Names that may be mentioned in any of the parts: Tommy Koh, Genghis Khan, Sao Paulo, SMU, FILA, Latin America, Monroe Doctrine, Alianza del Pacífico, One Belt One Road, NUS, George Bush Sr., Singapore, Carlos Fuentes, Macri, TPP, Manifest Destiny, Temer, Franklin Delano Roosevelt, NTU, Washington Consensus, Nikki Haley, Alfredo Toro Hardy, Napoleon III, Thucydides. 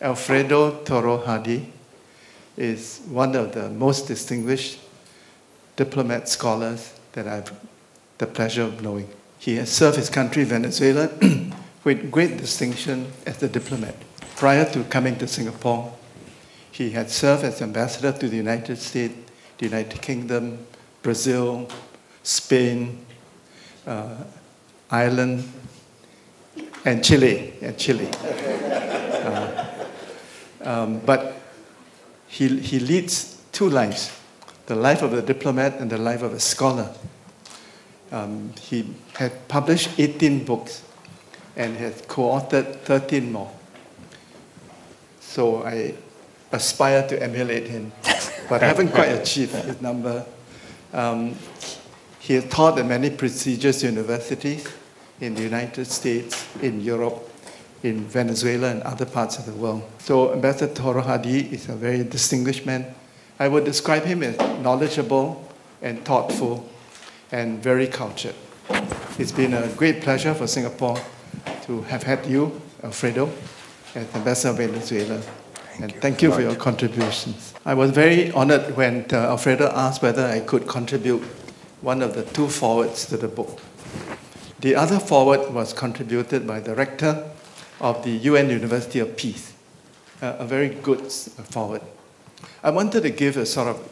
Alfredo Toro Hardy is one of the most distinguished diplomat scholars that I've the pleasure of knowing. He has served his country, Venezuela, with great distinction as a diplomat. Prior to coming to Singapore, he had served as ambassador to the United States, the United Kingdom, Brazil, Spain, Ireland, and Chile. But he leads two lives, the life of a diplomat and the life of a scholar. He had published 18 books and has co-authored 13 more. So I aspire to emulate him, but I haven't quite achieved his number. He has taught at many prestigious universities in the United States, in Europe, in Venezuela, and other parts of the world. So Ambassador Toro Hardy is a very distinguished man. I would describe him as knowledgeable and thoughtful and very cultured. It's been a great pleasure for Singapore to have had you, Alfredo, as Ambassador of Venezuela. Thank you for your contributions. I was very honored when Alfredo asked whether I could contribute one of the two forwards to the book. The other forward was contributed by the rector of the UN University of Peace, a very good forward. I wanted to give a sort of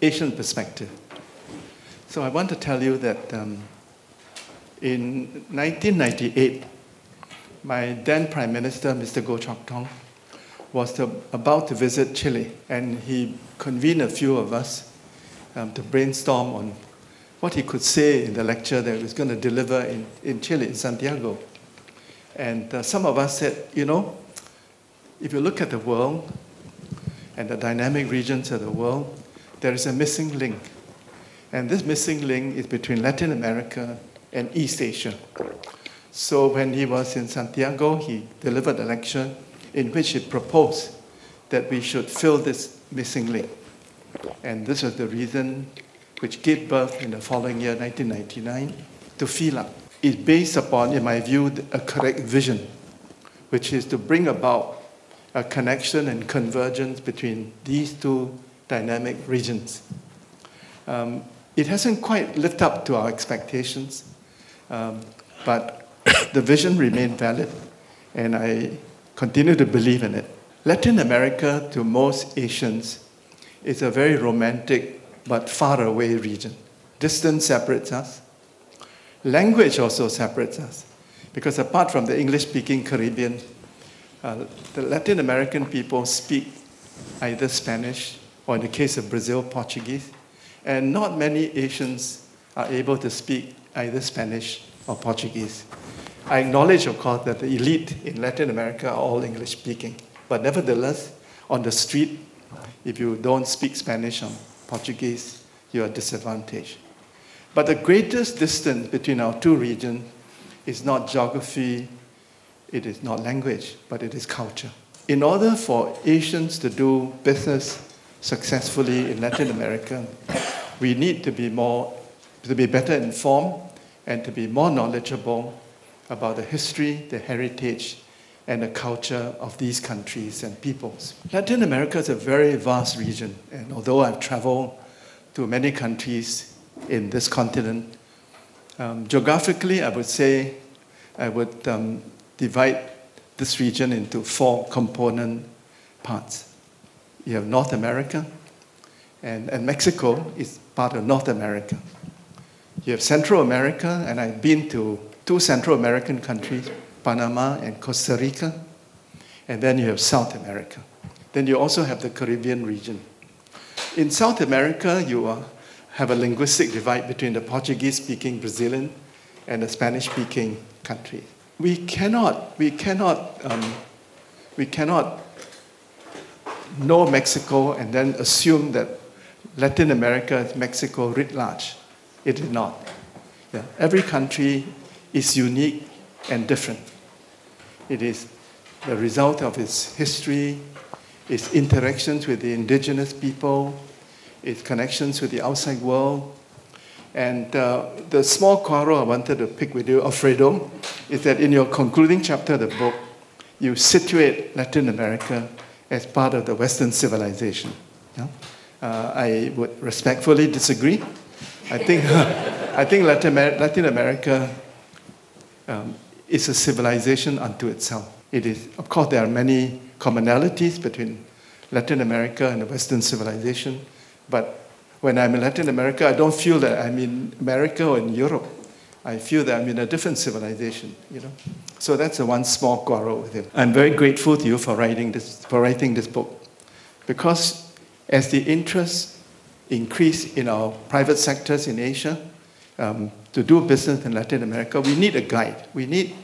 Asian perspective. So I want to tell you that in 1998, my then Prime Minister, Mr. Go Chok Tong, was about to visit Chile, and he convened a few of us to brainstorm on what he could say in the lecture that he was going to deliver in Chile, in Santiago. And some of us said, you know, if you look at the world and the dynamic regions of the world, there is a missing link. And this missing link is between Latin America and East Asia. So when he was in Santiago, he delivered a lecture in which he proposed that we should fill this missing link. And this was the reason which gave birth in the following year, 1999, to FILA. It's based upon, in my view, a correct vision, which is to bring about a connection and convergence between these two dynamic regions. It hasn't quite lived up to our expectations, but the vision remained valid, and I continue to believe in it. Latin America, to most Asians, is a very romantic but faraway region. Distance separates us. Language also separates us, because apart from the English-speaking Caribbean, the Latin American people speak either Spanish or, in the case of Brazil, Portuguese. And not many Asians are able to speak either Spanish or Portuguese. I acknowledge, of course, that the elite in Latin America are all English-speaking. But nevertheless, on the street, if you don't speak Spanish or Portuguese, you are disadvantaged. But the greatest distance between our two regions is not geography, it is not language, but it is culture. In order for Asians to do business successfully in Latin America, we need to be better informed and to be more knowledgeable about the history, the heritage, and the culture of these countries and peoples. Latin America is a very vast region, and although I've traveled to many countries in this continent, geographically, I would say, I would divide this region into four component parts. You have North America, and Mexico is part of North America. You have Central America, and I've been to two Central American countries, Panama and Costa Rica. And then you have South America. Then you also have the Caribbean region. In South America, you have a linguistic divide between the Portuguese-speaking Brazilian and the Spanish-speaking country. We cannot know Mexico and then assume that Latin America is Mexico writ large. It is not. Yeah. Every country is unique and different. It is the result of its history, its interactions with the indigenous people, its connections with the outside world. And the small quarrel I wanted to pick with you, Alfredo, is that in your concluding chapter of the book, you situate Latin America as part of the Western civilization. Yeah? I would respectfully disagree. I think, Latin America is a civilization unto itself. It is, of course, there are many commonalities between Latin America and the Western civilization, but when I'm in Latin America, I don't feel that I'm in America or in Europe. I feel that I'm in a different civilization, you know. So that's the one small quarrel with him. I'm very grateful to you for writing this book, because as the interests increase in our private sectors in Asia, to do business in Latin America, we need a guide. We need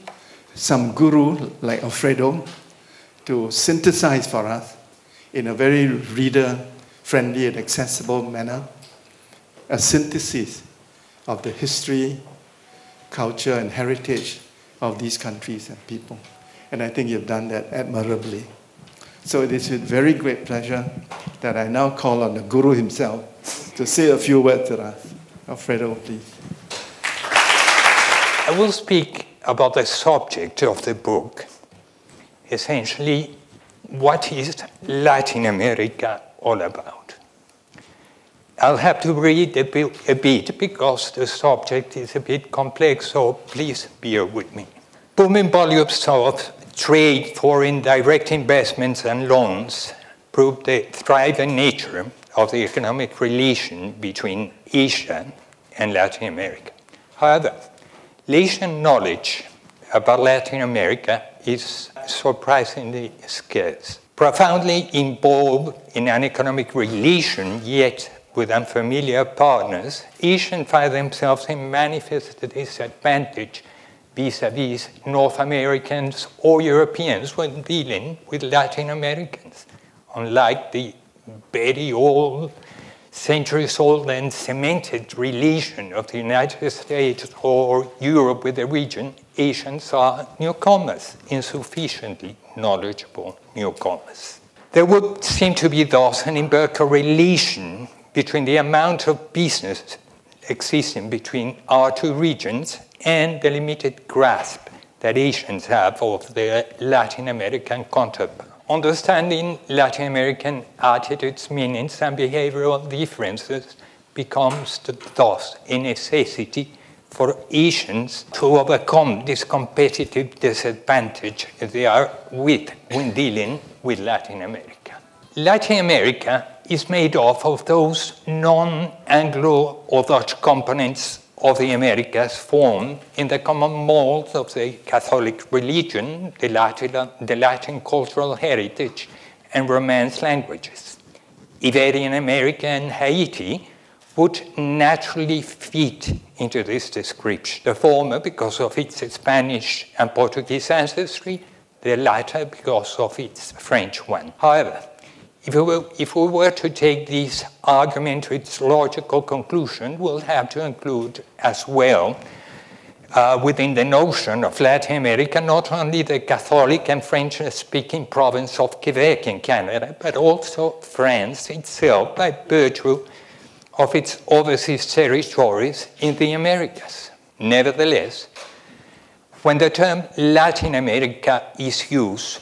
some guru like Alfredo to synthesize for us in a very reader-friendly and accessible manner, a synthesis of the history, culture, and heritage of these countries and people. And I think you've done that admirably. So it is with very great pleasure that I now call on the guru himself to say a few words to us. Alfredo, please. I will speak about the subject of the book, essentially what is Latin America all about. I'll have to read a bit because the subject is a bit complex, so please bear with me. Booming volumes of trade, foreign direct investments and loans prove the thriving nature of the economic relation between Asia and Latin America. However, Asian knowledge about Latin America is surprisingly scarce, profoundly involved in an economic relation, yet with unfamiliar partners, Asians find themselves in manifest disadvantage vis-a-vis North Americans or Europeans when dealing with Latin Americans. Unlike the very old, centuries-old and cemented relation of the United States or Europe with the region, Asians are newcomers, insufficiently knowledgeable newcomers. There would seem to be thus an inverse correlation between the amount of business existing between our two regions and the limited grasp that Asians have of their Latin American counterparts. Understanding Latin American attitudes, meanings, and behavioral differences becomes thus a necessity for Asians to overcome this competitive disadvantage they are with when dealing with Latin America. Latin America is made up of those non-Anglo or Dutch components of the Americas formed in the common mold of the Catholic religion, the Latin cultural heritage, and Romance languages. Iberian America and Haiti would naturally fit into this description, the former because of its Spanish and Portuguese ancestry, the latter because of its French one. However, if we were to take this argument to its logical conclusion, we'll have to include as well within the notion of Latin America not only the Catholic and French-speaking province of Quebec in Canada, but also France itself by virtue of its overseas territories in the Americas. Nevertheless, when the term Latin America is used,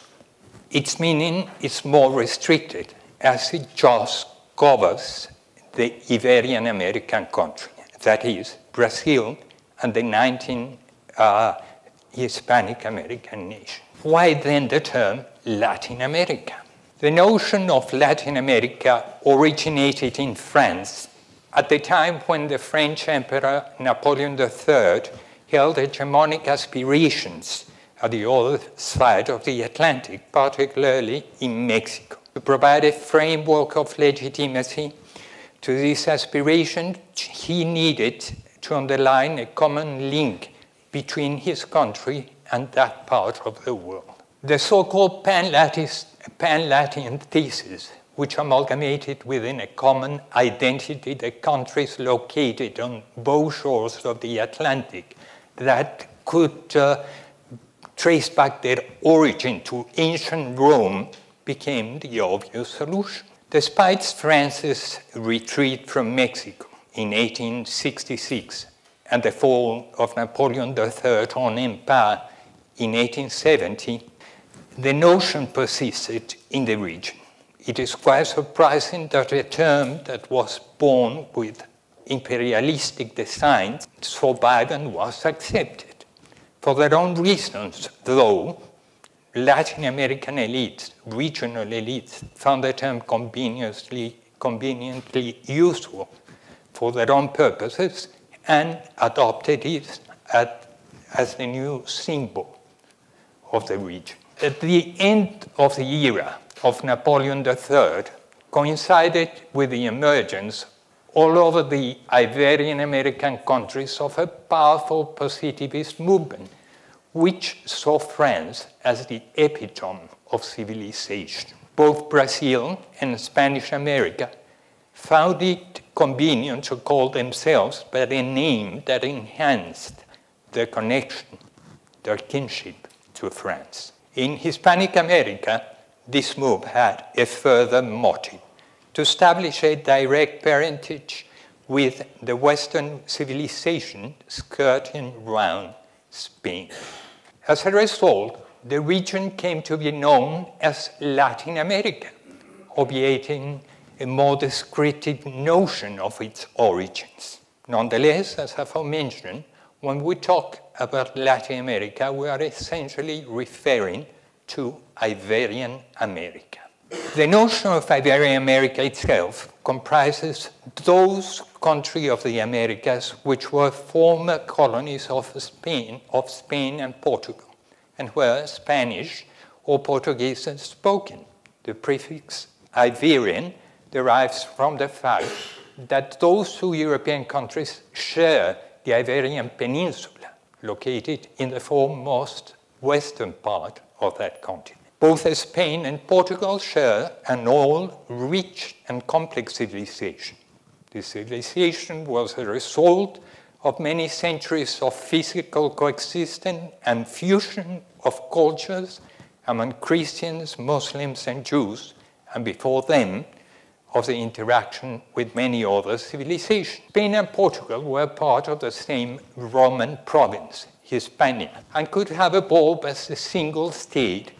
its meaning is more restricted, as it just covers the Iberian American country, that is, Brazil and the 19 Hispanic American nations. Why then the term Latin America? The notion of Latin America originated in France at the time when the French Emperor Napoleon III held hegemonic aspirations at the other side of the Atlantic, particularly in Mexico. To provide a framework of legitimacy to this aspiration, he needed to underline a common link between his country and that part of the world. The so-called Pan-Latin thesis, which amalgamated within a common identity the countries located on both shores of the Atlantic that could trace back their origin to ancient Rome, became the obvious solution. Despite France's retreat from Mexico in 1866 and the fall of Napoleon III on empire in 1870, the notion persisted in the region. It is quite surprising that a term that was born with imperialistic designs for Biden was accepted. For their own reasons, though, Latin American elites, regional elites, found the term conveniently useful for their own purposes and adopted it as the new symbol of the region. At the end of the era of Napoleon III coincided with the emergence all over the Iberian American countries of a powerful positivist movement, which saw France as the epitome of civilization. Both Brazil and Spanish America found it convenient to call themselves by a name that enhanced their connection, their kinship to France. In Hispanic America, this move had a further motive: to establish a direct parentage with the Western civilization skirting round Spain. As a result, the region came to be known as Latin America, obviating a more descriptive notion of its origins. Nonetheless, as aforementioned, when we talk about Latin America, we are essentially referring to Iberian America. The notion of Iberian America itself comprises those countries of the Americas which were former colonies of Spain and Portugal, and where Spanish or Portuguese is spoken. The prefix Iberian derives from the fact that those two European countries share the Iberian Peninsula, located in the foremost western part of that continent. Both Spain and Portugal share an old, rich, and complex civilization. This civilization was a result of many centuries of physical coexistence and fusion of cultures among Christians, Muslims, and Jews, and before them, of the interaction with many other civilizations. Spain and Portugal were part of the same Roman province, Hispania, and could have evolved as a single state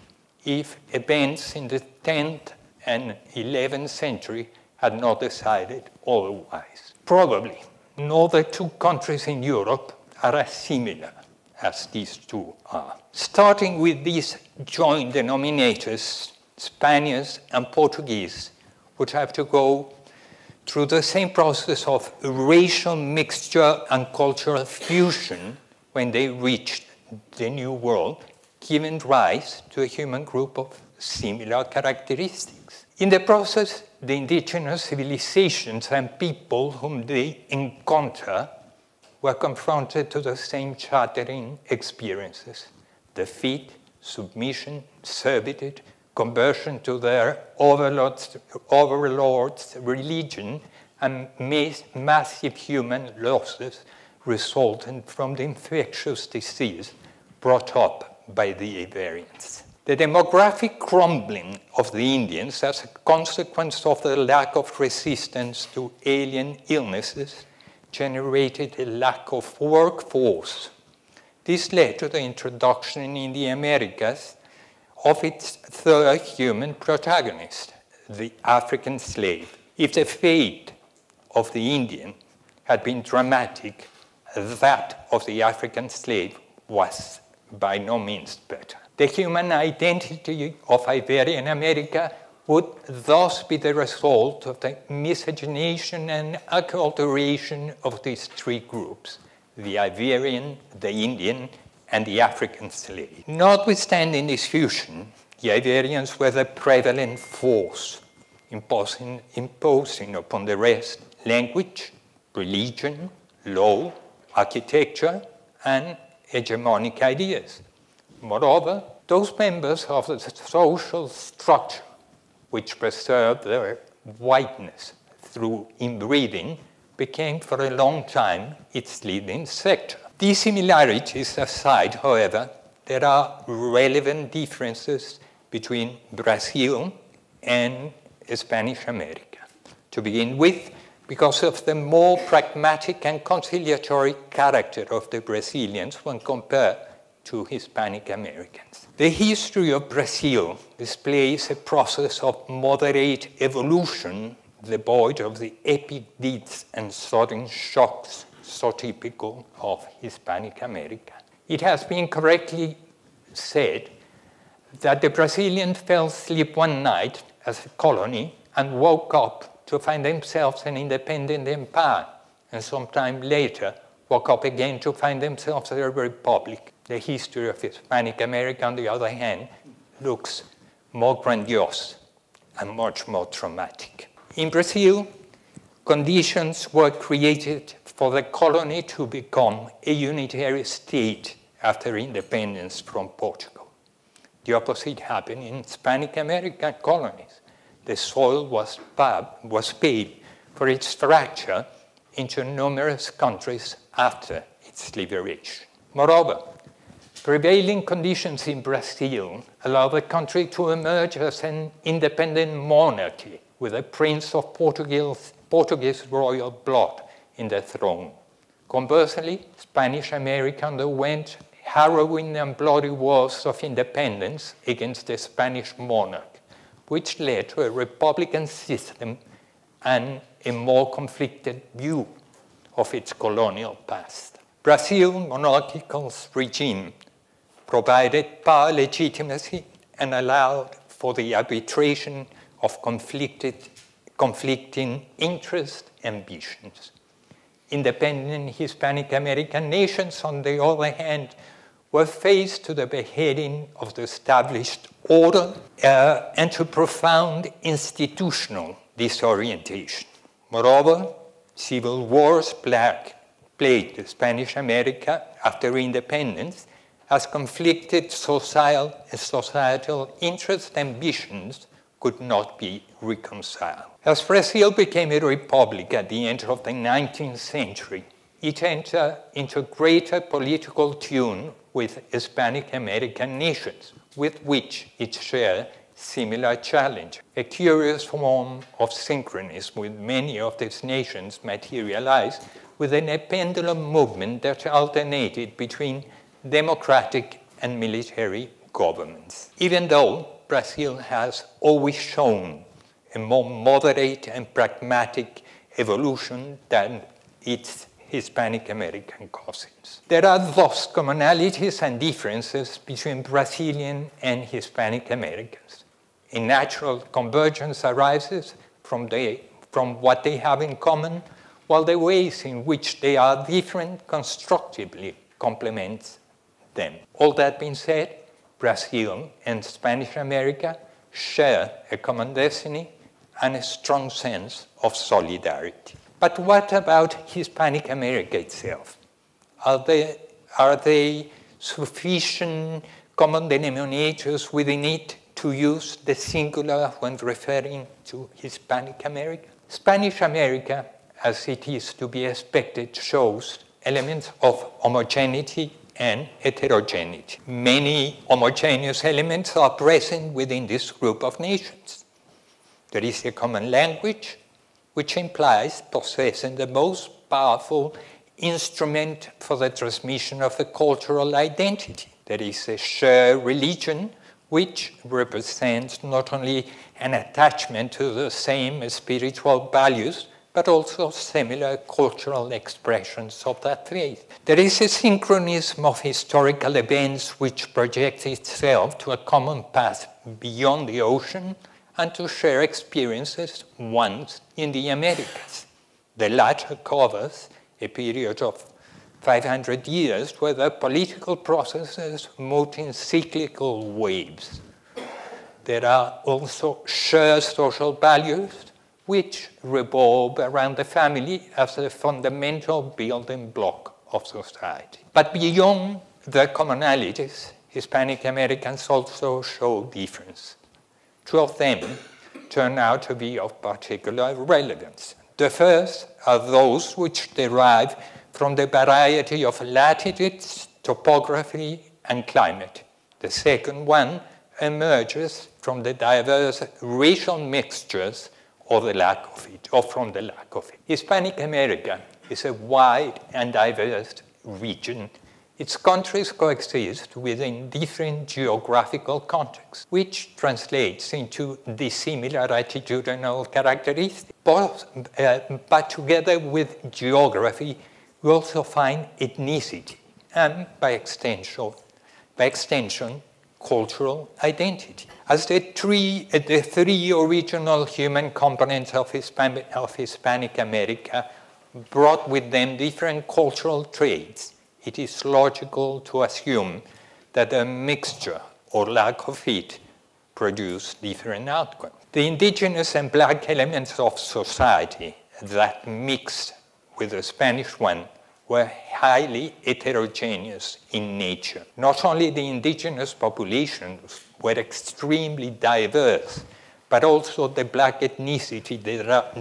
if events in the 10th and 11th century had not decided otherwise. Probably no other two countries in Europe are as similar as these two are. Starting with these joint denominators, Spaniards and Portuguese would have to go through the same process of racial mixture and cultural fusion when they reached the New World, giving rise to a human group of similar characteristics. In the process, the indigenous civilizations and people whom they encounter were confronted to the same shattering experiences: defeat, submission, servitude, conversion to their overlords' religion, and massive human losses resulting from the infectious disease brought up by the Iberians. The demographic crumbling of the Indians as a consequence of the lack of resistance to alien illnesses generated a lack of workforce. This led to the introduction in the Americas of its third human protagonist, the African slave. If the fate of the Indian had been dramatic, that of the African slave was by no means better. The human identity of Iberian America would thus be the result of the miscegenation and acculturation of these three groups: the Iberian, the Indian, and the African slave. Notwithstanding this fusion, the Iberians were the prevalent force, imposing upon the rest language, religion, law, architecture, and hegemonic ideas. Moreover, those members of the social structure which preserved their whiteness through inbreeding became for a long time its leading sector. These similarities aside, however, there are relevant differences between Brazil and Spanish America. To begin with, because of the more pragmatic and conciliatory character of the Brazilians when compared to Hispanic Americans. The history of Brazil displays a process of moderate evolution devoid of the epic deeds and sudden shocks so typical of Hispanic America. It has been correctly said that the Brazilians fell asleep one night as a colony and woke up to find themselves an independent empire, and sometime later woke up again to find themselves a republic. The history of Hispanic America, on the other hand, looks more grandiose and much more traumatic. In Brazil, conditions were created for the colony to become a unitary state after independence from Portugal. The opposite happened in Hispanic American colonies. The soil was paid for its fracture into numerous countries after its liberation. Moreover, prevailing conditions in Brazil allow the country to emerge as an independent monarchy with a prince of Portuguese royal blood in the throne. Conversely, Spanish America underwent harrowing and bloody wars of independence against the Spanish monarch, which led to a republican system and a more conflicted view of its colonial past. Brazil's monarchical regime provided power legitimacy and allowed for the arbitration of conflicting interests and ambitions. Independent Hispanic American nations, on the other hand, were faced to the beheading of the established order and to profound institutional disorientation. Moreover, civil wars plagued Spanish America after independence as conflicted societal interests and ambitions could not be reconciled. As Brazil became a republic at the end of the 19th century, it entered into greater political tune with Hispanic American nations, with which it shared similar challenge. A curious form of synchronism with many of these nations materialized within a pendulum movement that alternated between democratic and military governments. Even though Brazil has always shown a more moderate and pragmatic evolution than its Hispanic American cousins, there are thus commonalities and differences between Brazilian and Hispanic Americans. A natural convergence arises from what they have in common, while the ways in which they are different constructively complement them. All that being said, Brazil and Spanish America share a common destiny and a strong sense of solidarity. But what about Hispanic America itself? Are there sufficient common denominators within it to use the singular when referring to Hispanic America? Spanish America, as it is to be expected, shows elements of homogeneity and heterogeneity. Many homogeneous elements are present within this group of nations. There is a common language, which implies possessing the most powerful instrument for the transmission of a cultural identity. There is a shared religion, which represents not only an attachment to the same spiritual values, but also similar cultural expressions of that faith. There is a synchronism of historical events which projects itself to a common path beyond the ocean and to share experiences once in the Americas. The latter covers a period of 500 years where the political processes moved in cyclical waves. There are also shared social values which revolve around the family as a fundamental building block of society. But beyond the commonalities, Hispanic Americans also show difference. Two of them turn out to be of particular relevance. The first are those which derive from the variety of latitudes, topography, and climate. The second one emerges from the diverse racial mixtures or the lack of it, or from the lack of it. Hispanic America is a wide and diverse region Its countries coexist within different geographical contexts, which translates into dissimilar attitudinal characteristics. But together with geography, we also find ethnicity and, by extension, cultural identity. As the three original human components of Hispanic America brought with them different cultural traits, it is logical to assume that a mixture or lack of it produced different outcomes. The indigenous and black elements of society that mixed with the Spanish one were highly heterogeneous in nature. Not only the indigenous populations were extremely diverse, but also the black ethnicity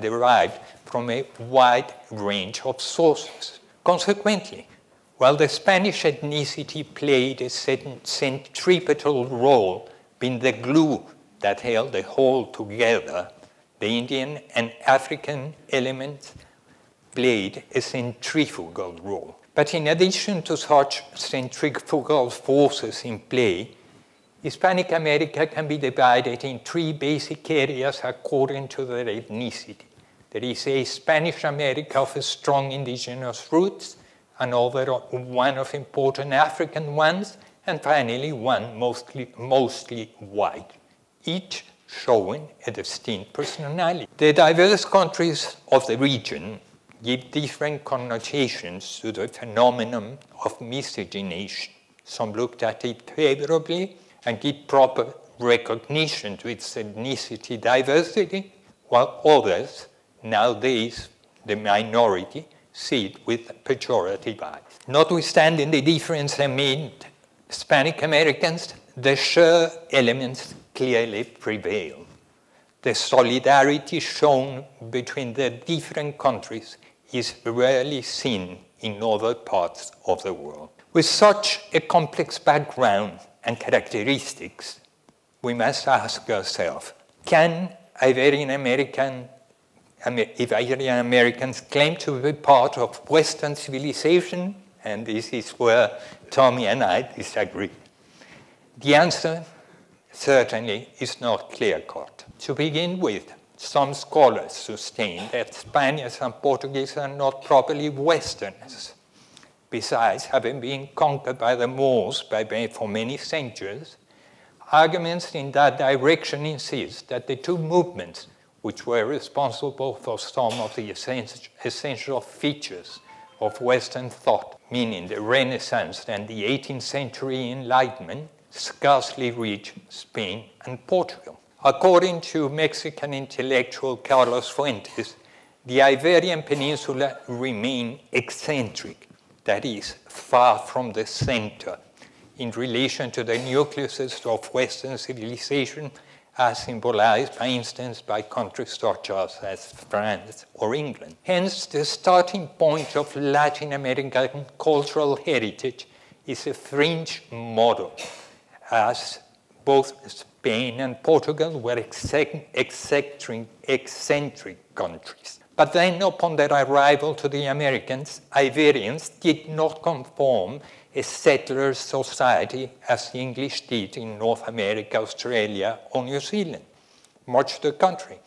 derived from a wide range of sources. Consequently, while the Spanish ethnicity played a centripetal role, being the glue that held the whole together, the Indian and African elements played a centrifugal role. But in addition to such centrifugal forces in play, Hispanic America can be divided in three basic areas according to their ethnicity. There is a Spanish America of strong indigenous roots, another one of important African ones, and finally one mostly white, each showing a distinct personality. The diverse countries of the region give different connotations to the phenomenon of miscegenation. Some looked at it favorably and give proper recognition to its ethnicity diversity, while others, nowadays the minority, see it with pejorative eyes. Notwithstanding the difference amid Hispanic Americans, the shared elements clearly prevail. The solidarity shown between the different countries is rarely seen in other parts of the world. With such a complex background and characteristics, we must ask ourselves, can Iberian Americans claim to be part of Western civilization? And this is where Tommy and I disagree. The answer certainly is not clear-cut. To begin with, some scholars sustain that Spaniards and Portuguese are not properly Westerners. Besides having been conquered by the Moors for many centuries, arguments in that direction insist that the two movements which were responsible for some of the essential features of Western thought, meaning the Renaissance and the 18th century Enlightenment, scarcely reached Spain and Portugal. According to Mexican intellectual Carlos Fuentes, the Iberian Peninsula remained eccentric, that is, far from the center, in relation to the nucleuses of Western civilization as symbolized, for instance, by countries such as France or England. Hence, the starting point of Latin American cultural heritage is a fringe model, as both Spain and Portugal were eccentric countries. But then, upon their arrival to the Americas, Iberians did not conform a settler society as the English did in North America, Australia, or New Zealand. Much the contrary,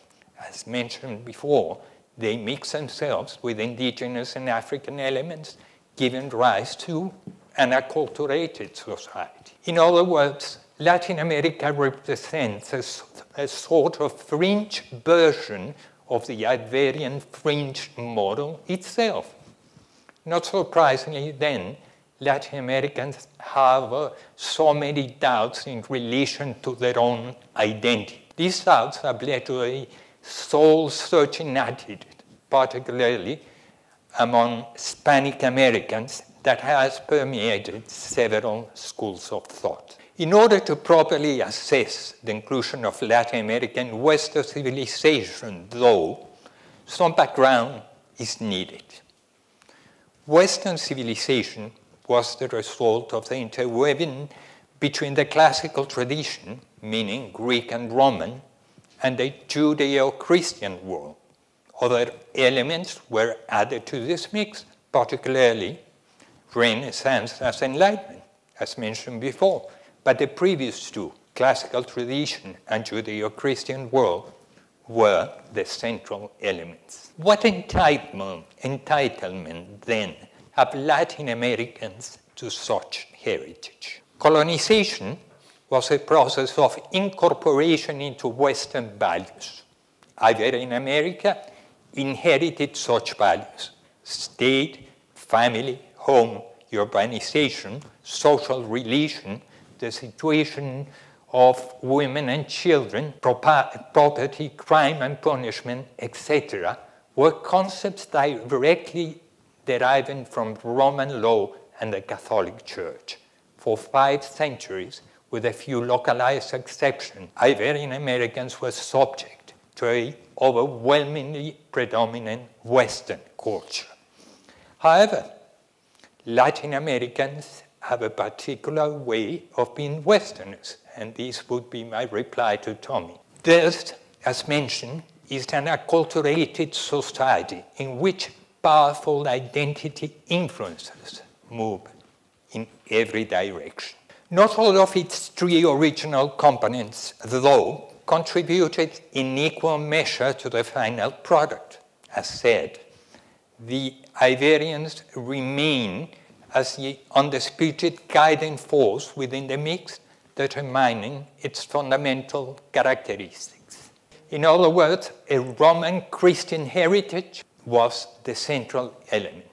as mentioned before, they mixed themselves with indigenous and African elements, giving rise to an acculturated society. In other words, Latin America represents a sort of fringe version of the Iberian fringe model itself. Not surprisingly, then, Latin Americans have so many doubts in relation to their own identity. These doubts have led to a soul-searching attitude, particularly among Hispanic Americans, that has permeated several schools of thought. In order to properly assess the inclusion of Latin American Western civilization, though, some background is needed. Western civilization was the result of the interweaving between the classical tradition, meaning Greek and Roman, and the Judeo-Christian world. Other elements were added to this mix, particularly Renaissance as Enlightenment, as mentioned before, but the previous two, classical tradition and Judeo-Christian world, were the central elements. What entitlement then have Latin Americans to such heritage? Colonization was a process of incorporation into Western values. Iberian America inherited such values: state, family, home, urbanization, social relation, the situation of women and children, property, crime and punishment, etc., were concepts directly derived from Roman law and the Catholic Church. For 5 centuries, with a few localized exceptions, Iberian Americans were subject to an overwhelmingly predominant Western culture. However, Latin Americans have a particular way of being Westerners, and this would be my reply to Tommy. This, as mentioned, is an acculturated society in which powerful identity influences move in every direction. Not all of its 3 original components, though, contributed in equal measure to the final product. As said, the Iberians remain as the undisputed guiding force within the mix, determining its fundamental characteristics. In other words, a Roman Christian heritage was the central element.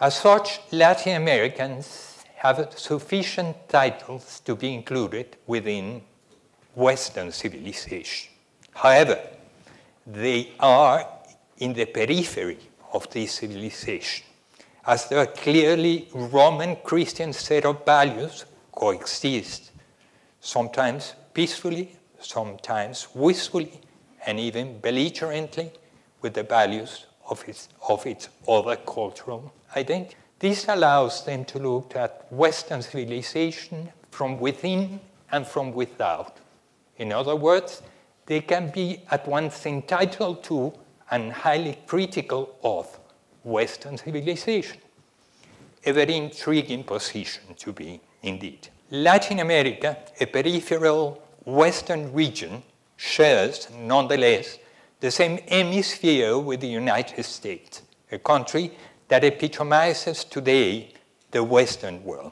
As such, Latin Americans have sufficient titles to be included within Western civilization. However, they are in the periphery of this civilization, as their clearly Roman Christian set of values coexist, sometimes peacefully, sometimes wistfully, and even belligerently, with the values of its other cultural identity. This allows them to look at Western civilization from within and from without. In other words, they can be at once entitled to and highly critical of Western civilization. A very intriguing position to be in, indeed. Latin America, a peripheral Western region, shares, nonetheless, the same hemisphere with the United States, a country that epitomizes today the Western world.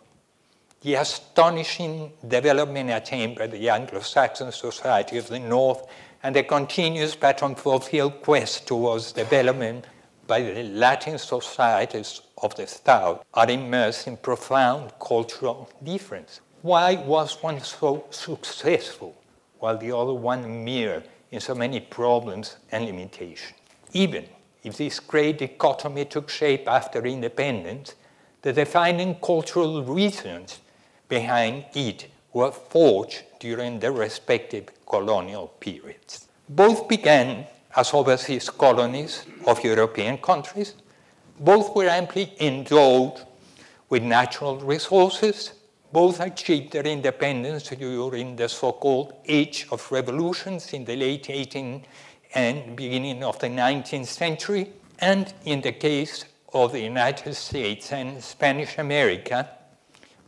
The astonishing development attained by the Anglo-Saxon society of the North and the continuous but unfulfilled quest towards development by the Latin societies of the South are immersed in profound cultural difference. Why was one so successful while the other one mere in so many problems and limitations? Even if this great dichotomy took shape after independence, the defining cultural reasons behind it were forged during their respective colonial periods. Both began as overseas colonies of European countries. Both were amply endowed with natural resources. Both achieved their independence during the so-called Age of Revolutions in the late 18th and beginning of the 19th century. And in the case of the United States and Spanish America,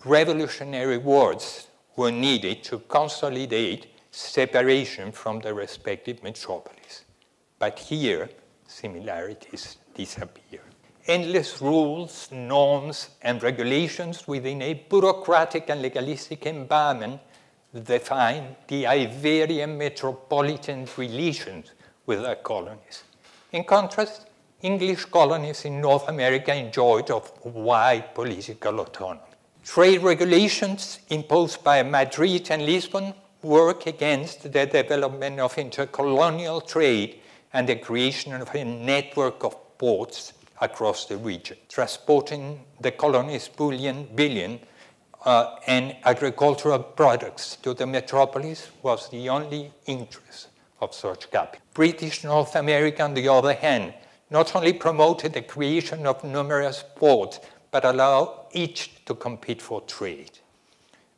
revolutionary wars were needed to consolidate separation from their respective metropolis. But here, similarities disappear. Endless rules, norms, and regulations within a bureaucratic and legalistic environment define the Iberian metropolitan relations with their colonies. In contrast, English colonies in North America enjoyed a wide political autonomy. Trade regulations imposed by Madrid and Lisbon work against the development of intercolonial trade and the creation of a network of ports across the region, transporting the colony's bullion and agricultural products to the metropolis was the only interest of such capital. British North America, on the other hand, not only promoted the creation of numerous ports, but allowed each to compete for trade.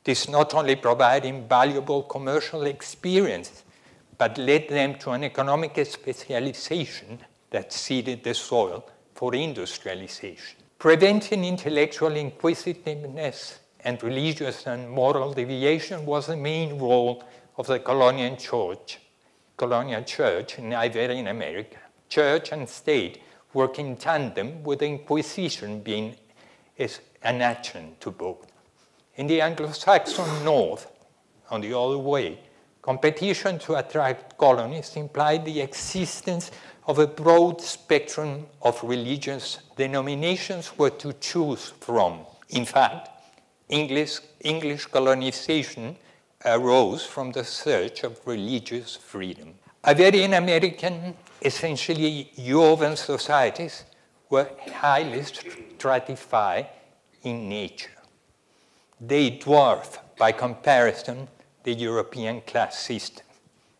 This not only provided valuable commercial experience, but led them to an economic specialization that seeded the soil for industrialization. Preventing intellectual inquisitiveness and religious and moral deviation was the main role of the colonial church in Iberian America. Church and state work in tandem, with the Inquisition being an action to both. In the Anglo-Saxon North, on the other way, competition to attract colonists implied the existence of a broad spectrum of religious denominations were to choose from. In fact, English colonization arose from the search of religious freedom. Iberian American, essentially urban societies were highly stratified in nature. They dwarf, by comparison, the European class system.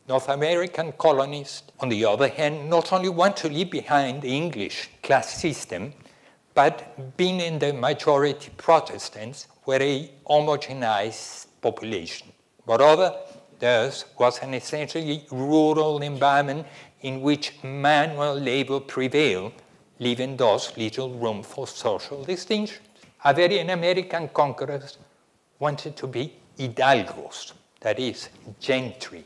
North American colonists, on the other hand, not only want to leave behind the English class system, but being in the majority Protestants were a homogenized population. Moreover, theirs was an essentially rural environment in which manual labor prevailed, leaving thus little room for social distinction. Iberian American conquerors wanted to be hidalgos, that is, gentry.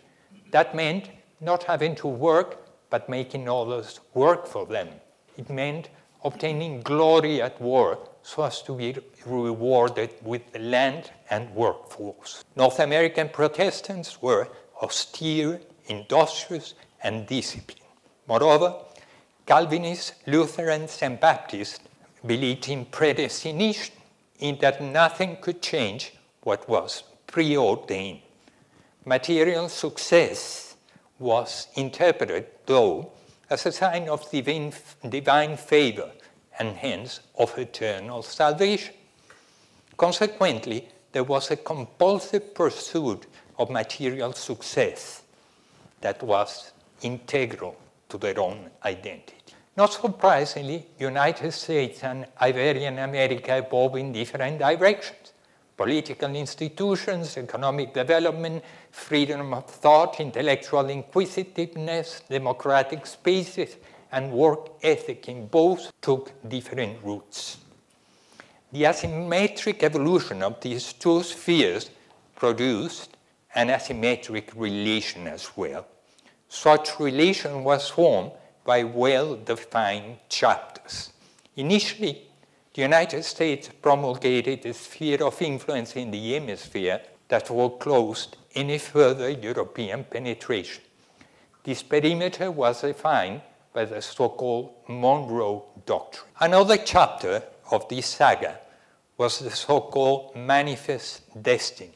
That meant not having to work, but making others work for them. It meant obtaining glory at war so as to be rewarded with the land and workforce. North American Protestants were austere, industrious, and disciplined. Moreover, Calvinists, Lutherans, and Baptists believed in predestination, in that nothing could change what was preordained. Material success was interpreted, though, as a sign of divine favor and hence of eternal salvation. Consequently, there was a compulsive pursuit of material success that was integral to their own identity. Not surprisingly, United States and Iberian America evolved in different directions. Political institutions, economic development, freedom of thought, intellectual inquisitiveness, democratic spaces, and work ethic in both took different routes. The asymmetric evolution of these two spheres produced an asymmetric relation as well. Such relation was formed by well-defined chapters. Initially, the United States promulgated a sphere of influence in the hemisphere that foreclosed any further European penetration. This perimeter was defined by the so-called Monroe Doctrine. Another chapter of this saga was the so-called Manifest Destiny,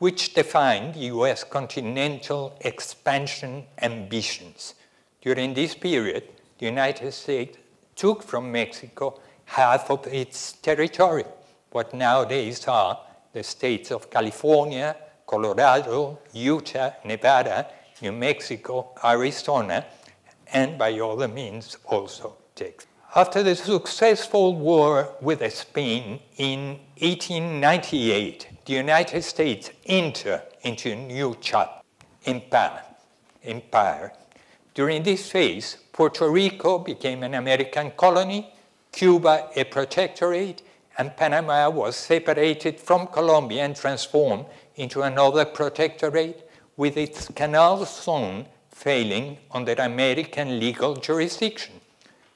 which defined US continental expansion ambitions. During this period, the United States took from Mexico half of its territory, what nowadays are the states of California, Colorado, Utah, Nevada, New Mexico, Arizona, and by other means also Texas. After the successful war with Spain in 1898, the United States entered into a new chapter, empire. During this phase, Puerto Rico became an American colony, Cuba a protectorate, and Panama was separated from Colombia and transformed into another protectorate, with its canal zone failing under American legal jurisdiction.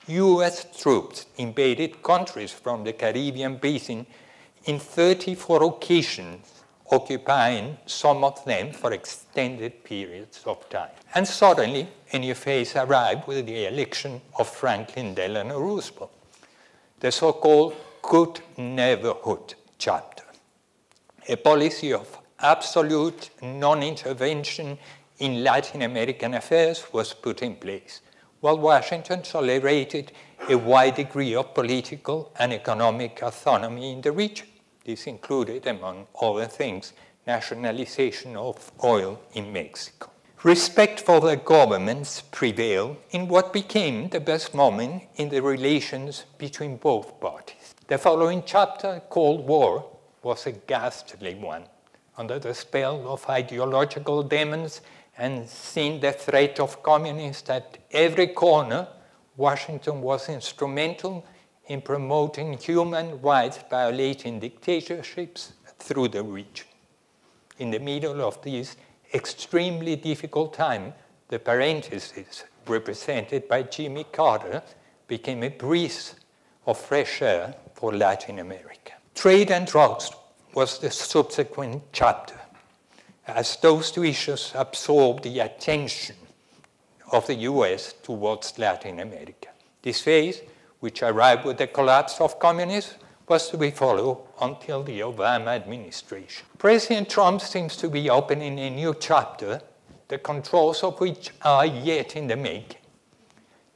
US troops invaded countries from the Caribbean basin in 34 occasions, occupying some of them for extended periods of time. And suddenly, a new phase arrived with the election of Franklin Delano Roosevelt, the so-called good neighborhood chapter, a policy of absolute non-intervention in Latin American affairs was put in place, while Washington tolerated a wide degree of political and economic autonomy in the region. This included, among other things, nationalization of oil in Mexico. Respect for the governments prevailed in what became the best moment in the relations between both parties. The following chapter, Cold War, was a ghastly one. Under the spell of ideological demons and seeing the threat of communists at every corner, Washington was instrumental in promoting human rights violating dictatorships through the region. In the middle of this extremely difficult time, the parenthesis represented by Jimmy Carter became a breeze of fresh air for Latin America. Trade and drugs was the subsequent chapter, as those two issues absorbed the attention of the US towards Latin America. This phase, which arrived with the collapse of communism, was to be followed until the Obama administration. President Trump seems to be opening a new chapter, the controls of which are yet in the making.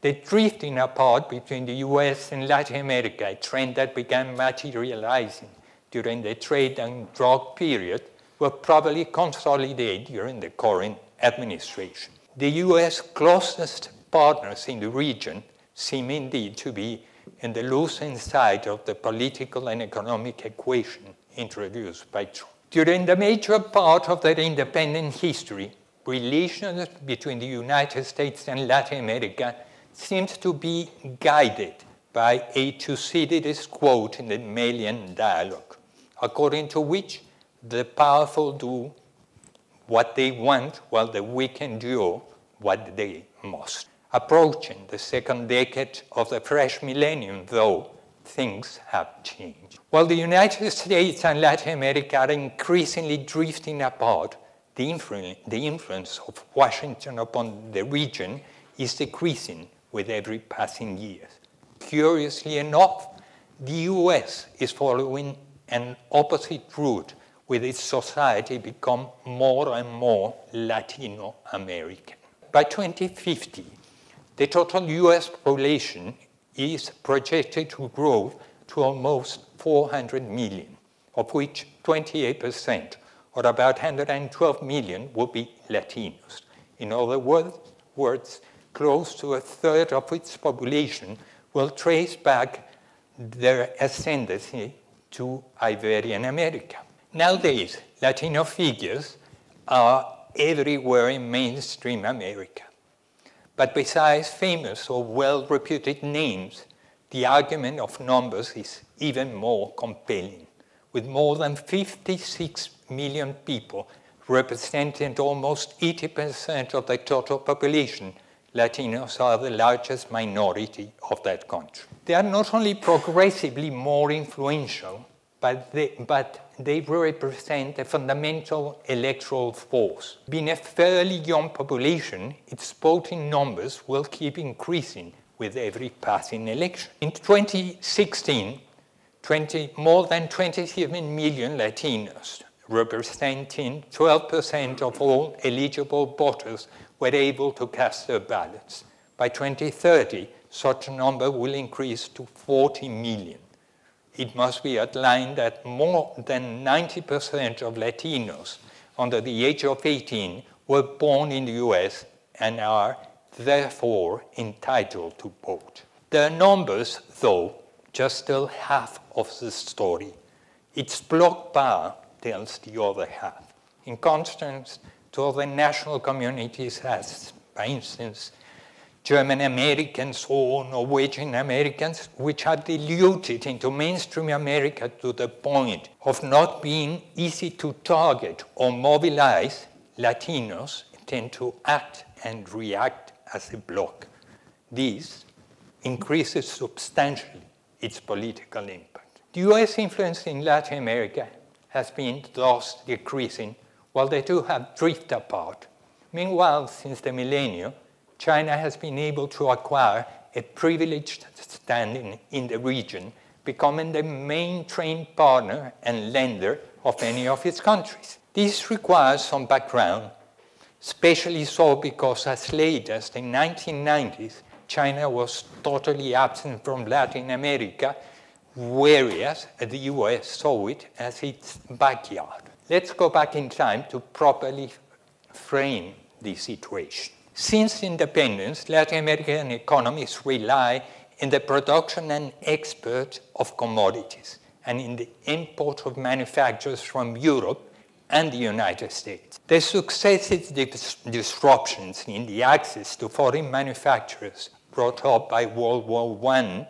The drifting apart between the US and Latin America, a trend that began materializing during the trade and drug period, will probably consolidate during the current administration. The US' closest partners in the region seem indeed to be in the losing side of the political and economic equation introduced by Trump. During the major part of their independent history, relations between the United States and Latin America seems to be guided by a Thucydides quote in the Melian Dialogue, according to which the powerful do what they want while the weak endure what they must. Approaching the second decade of the fresh millennium, though, things have changed. While the United States and Latin America are increasingly drifting apart, the influence of Washington upon the region is decreasing with every passing year. Curiously enough, the US is following an opposite route, with its society become more and more Latino American. By 2050, the total US population is projected to grow to almost 400 million, of which 28%, or about 112 million, will be Latinos. In other words, close to a third of its population will trace back their ascendancy to Iberian America. Nowadays, Latino figures are everywhere in mainstream America. But besides famous or well-reputed names, the argument of numbers is even more compelling, with more than 56 million people representing almost 80% of the total population. Latinos are the largest minority of that country. They are not only progressively more influential, but they represent a fundamental electoral force. Being a fairly young population, its voting numbers will keep increasing with every passing election. In 2016, more than 27 million Latinos, representing 12% of all eligible voters, were able to cast their ballots. By 2030, such a number will increase to 40 million. It must be outlined that more than 90% of Latinos under the age of 18 were born in the US and are therefore entitled to vote. Their numbers, though, just tell half of the story. Its block bar tells the other half. In contrast to other national communities, as, for instance, German Americans or Norwegian Americans, which are diluted into mainstream America to the point of not being easy to target or mobilize, Latinos tend to act and react as a bloc. This increases substantially its political impact. The US influence in Latin America has been thus decreasing, while the two have drifted apart. Meanwhile, since the millennium, China has been able to acquire a privileged standing in the region, becoming the main trade partner and lender of many of its countries. This requires some background, especially so because as late as the 1990s, China was totally absent from Latin America, whereas the US saw it as its backyard. Let's go back in time to properly frame the situation. Since independence, Latin American economies rely on the production and export of commodities and in the import of manufactures from Europe and the United States. The successive disruptions in the access to foreign manufacturers brought up by World War I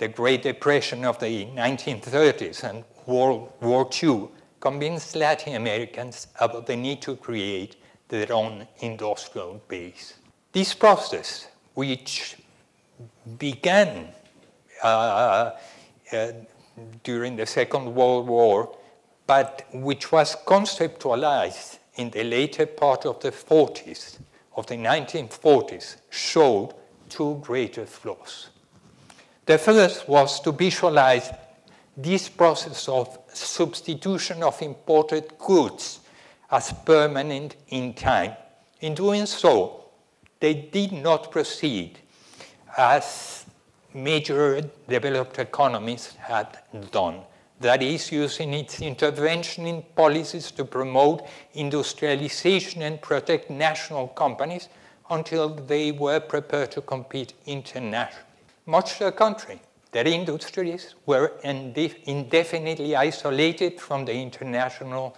the Great Depression of the 1930s and World War II convinced Latin Americans about the need to create their own industrial base. This process, which began during the Second World War, but which was conceptualized in the later part of the 40s, of the 1940s, showed two greater flaws. The first was to visualize this process of substitution of imported goods as permanent in time. In doing so, they did not proceed as major developed economies had done. That is, using its intervention in policies to promote industrialization and protect national companies until they were prepared to compete internationally. Much the contrary, their industries were indefinitely isolated from the international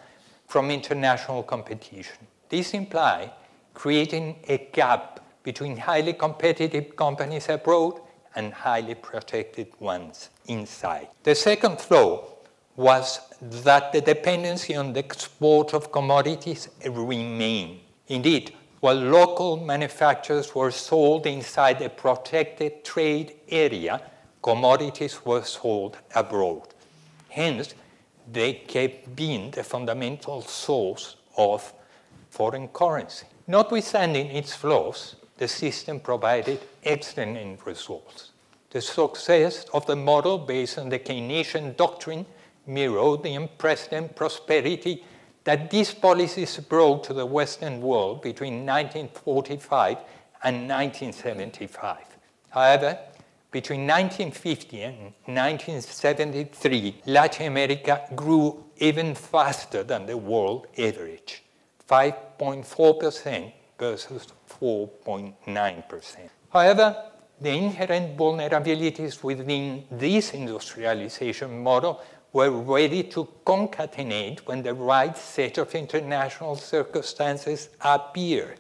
competition. This implies creating a gap between highly competitive companies abroad and highly protected ones inside. The second flaw was that the dependency on the export of commodities remained. Indeed, while local manufacturers were sold inside a protected trade area, commodities were sold abroad. Hence, they kept being the fundamental source of foreign currency. Notwithstanding its flaws, the system provided excellent results. The success of the model based on the Keynesian doctrine mirrored the unprecedented prosperity that these policies brought to the Western world between 1945 and 1975. However, between 1950 and 1973, Latin America grew even faster than the world average, 5.4% versus 4.9%. However, the inherent vulnerabilities within this industrialization model were ready to concatenate when the right set of international circumstances appeared,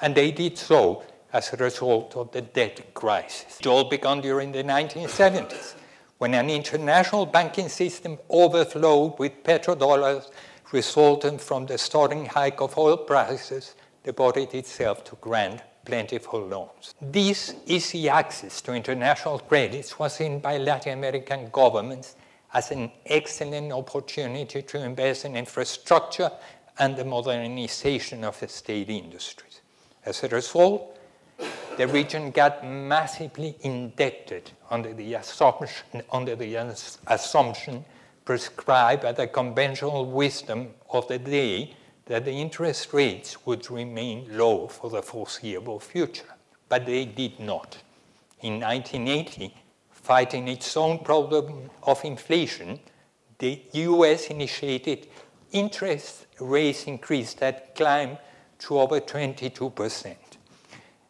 and they did so as a result of the debt crisis. It all began during the 1970s, when an international banking system overflowed with petrodollars resulting from the soaring hike of oil prices, devoted itself to grant plentiful loans. This easy access to international credits was seen by Latin American governments as an excellent opportunity to invest in infrastructure and the modernization of the state industries. As a result, the region got massively indebted under the assumption prescribed by the conventional wisdom of the day that the interest rates would remain low for the foreseeable future. But they did not. In 1980, fighting its own problem of inflation, the US initiated interest rates increase that climbed to over 22%.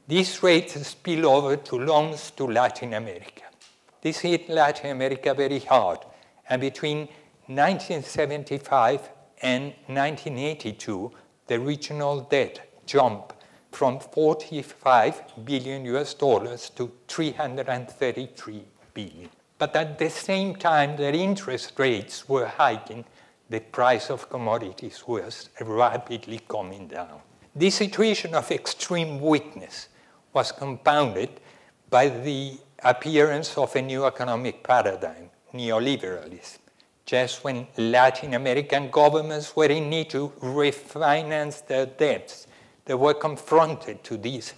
These rates spill over to loans to Latin America. This hit Latin America very hard, and between 1975 and 1982, the regional debt jumped from $45 billion to $333 billion. But at the same time that interest rates were hiking, the price of commodities was rapidly coming down. This situation of extreme weakness was compounded by the appearance of a new economic paradigm, neoliberalism. Just when Latin American governments were in need to refinance their debts, they were confronted to this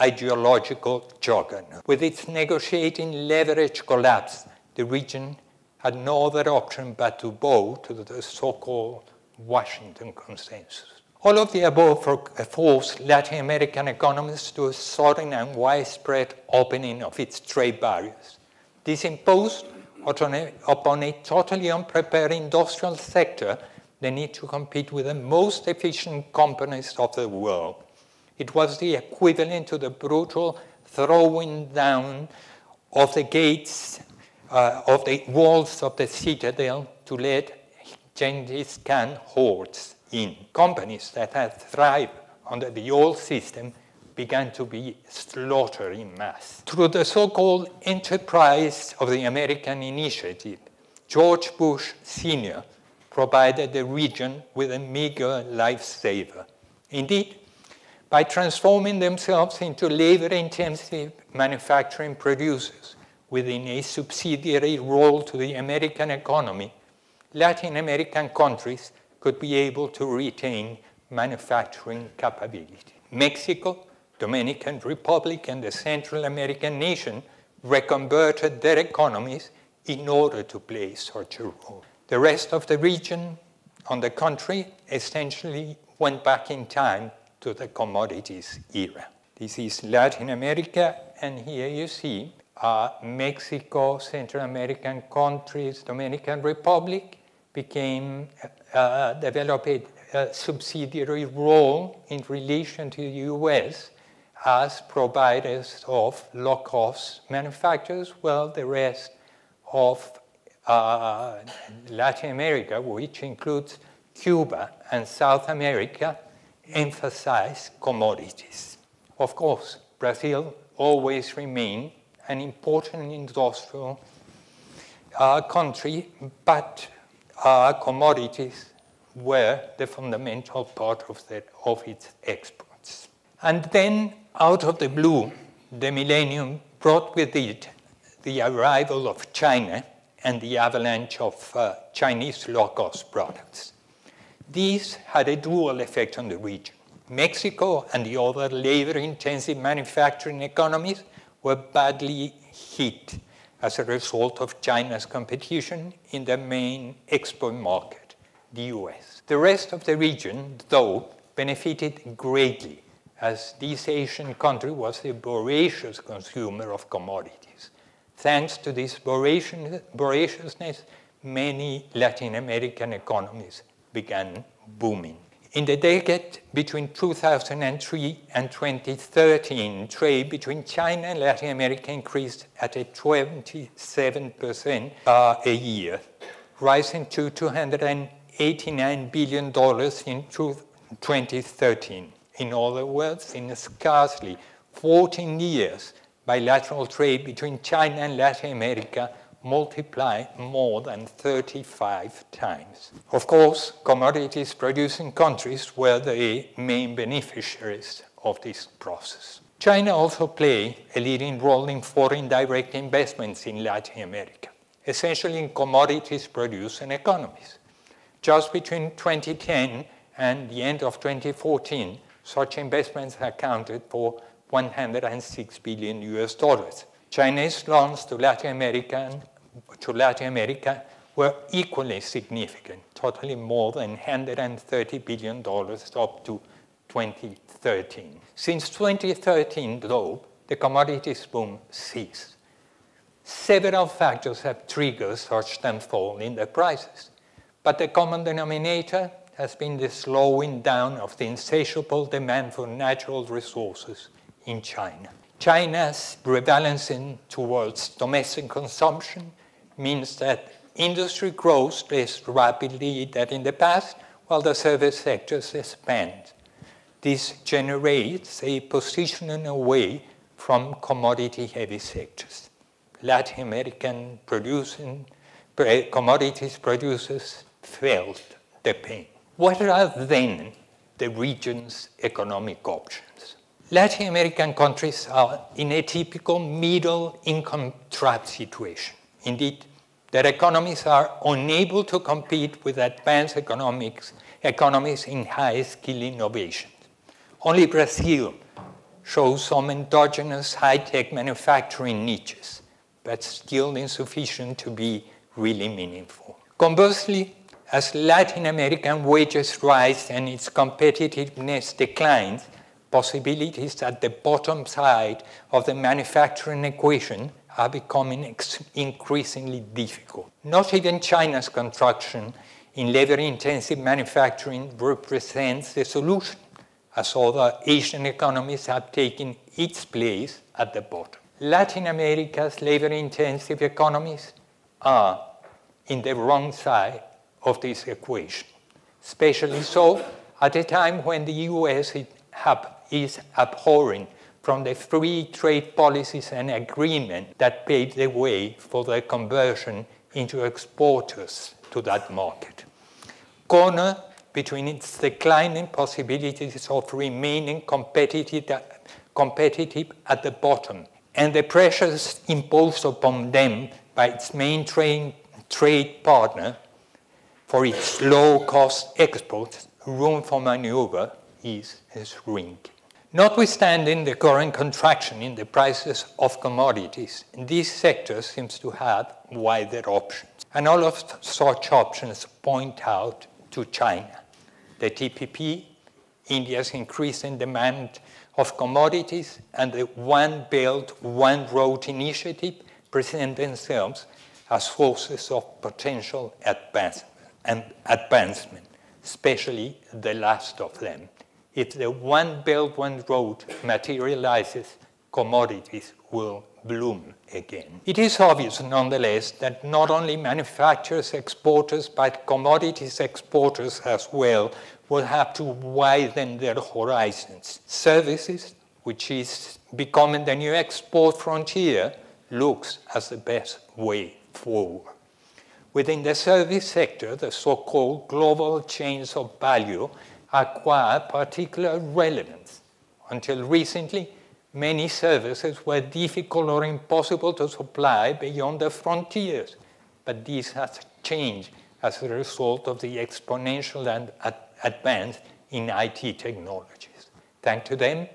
ideological juggernaut. With its negotiating leverage collapse, the region had no other option but to bow to the so-called Washington Consensus. All of the above forced Latin American economies to a sudden and widespread opening of its trade barriers. This imposed upon a totally unprepared industrial sector the need to compete with the most efficient companies of the world. It was the equivalent to the brutal throwing down of the gates of the walls of the citadel to let Genghis Khan hordes in. Companies that had thrived under the old system began to be slaughtered in mass. Through the so-called enterprise of the American initiative, George Bush Sr. provided the region with a meager lifesaver. Indeed, by transforming themselves into labor-intensive manufacturing producers within a subsidiary role to the American economy, Latin American countries could be able to retain manufacturing capability. Mexico, Dominican Republic, and the Central American nation reconverted their economies in order to play such a role. The rest of the region, on the contrary, essentially went back in time to the commodities era. This is Latin America, and here you see Mexico, Central American countries, Dominican Republic became developed a subsidiary role in relation to the US as providers of low-cost manufacturers, while the rest of Latin America, which includes Cuba and South America, emphasize commodities. Of course, Brazil always remained an important industrial country, but commodities were the fundamental part of its exports. And then, out of the blue, the millennium brought with it the arrival of China and the avalanche of Chinese low-cost products. These had a dual effect on the region. Mexico and the other labor-intensive manufacturing economies were badly hit as a result of China's competition in the main export market, the US. The rest of the region, though, benefited greatly, as this Asian country was a voracious consumer of commodities. Thanks to this voraciousness, many Latin American economies began booming. In the decade between 2003 and 2013, trade between China and Latin America increased at a 27% a year, rising to $289 billion in 2013. In other words, in scarcely 14 years, bilateral trade between China and Latin America multiply more than 35 times. Of course, commodities-producing countries were the main beneficiaries of this process. China also played a leading role in foreign direct investments in Latin America, essentially in commodities-producing economies. Just between 2010 and the end of 2014, such investments accounted for $106 billion. Chinese loans to Latin America were equally significant, totaling more than $130 billion up to 2013. Since 2013, though, the commodities boom ceased. Several factors have triggered such downfall in the prices, but the common denominator has been the slowing down of the insatiable demand for natural resources in China. China's rebalancing towards domestic consumption means that industry grows less rapidly than in the past, while the service sectors expand. This generates a positioning away from commodity-heavy sectors. Latin American commodities producers felt the pain. What are then the region's economic options? Latin American countries are in a typical middle-income trap situation. Indeed, their economies are unable to compete with advanced economies in high-skill innovation. Only Brazil shows some endogenous high-tech manufacturing niches, but still insufficient to be really meaningful. Conversely, as Latin American wages rise and its competitiveness declines, possibilities at the bottom side of the manufacturing equation are becoming increasingly difficult. Not even China's contraction in labor-intensive manufacturing represents the solution, as other Asian economies have taken its place at the bottom. Latin America's labor-intensive economies are in the wrong side of this equation, especially so at a time when the US hub is abhorrent from the free trade policies and agreement that paved the way for their conversion into exporters to that market. Cornered between its declining possibilities of remaining competitive at the bottom and the pressures imposed upon them by its main trade partner for its low-cost exports, room for maneuver is shrinking. Notwithstanding the current contraction in the prices of commodities, this sector seems to have wider options. And all of such options point out to China. The TPP, India's increasing demand of commodities, and the One Belt One Road initiative present themselves as sources of potential advancement, especially the last of them. If the One Belt One Road materializes, commodities will bloom again. It is obvious, nonetheless, that not only manufacturers, exporters, but commodities exporters as well will have to widen their horizons. Services, which is becoming the new export frontier, looks as the best way forward. Within the service sector, the so-called global chains of value acquire particular relevance. Until recently, many services were difficult or impossible to supply beyond the frontiers, but this has changed as a result of the exponential advance in IT technologies. Thanks to them,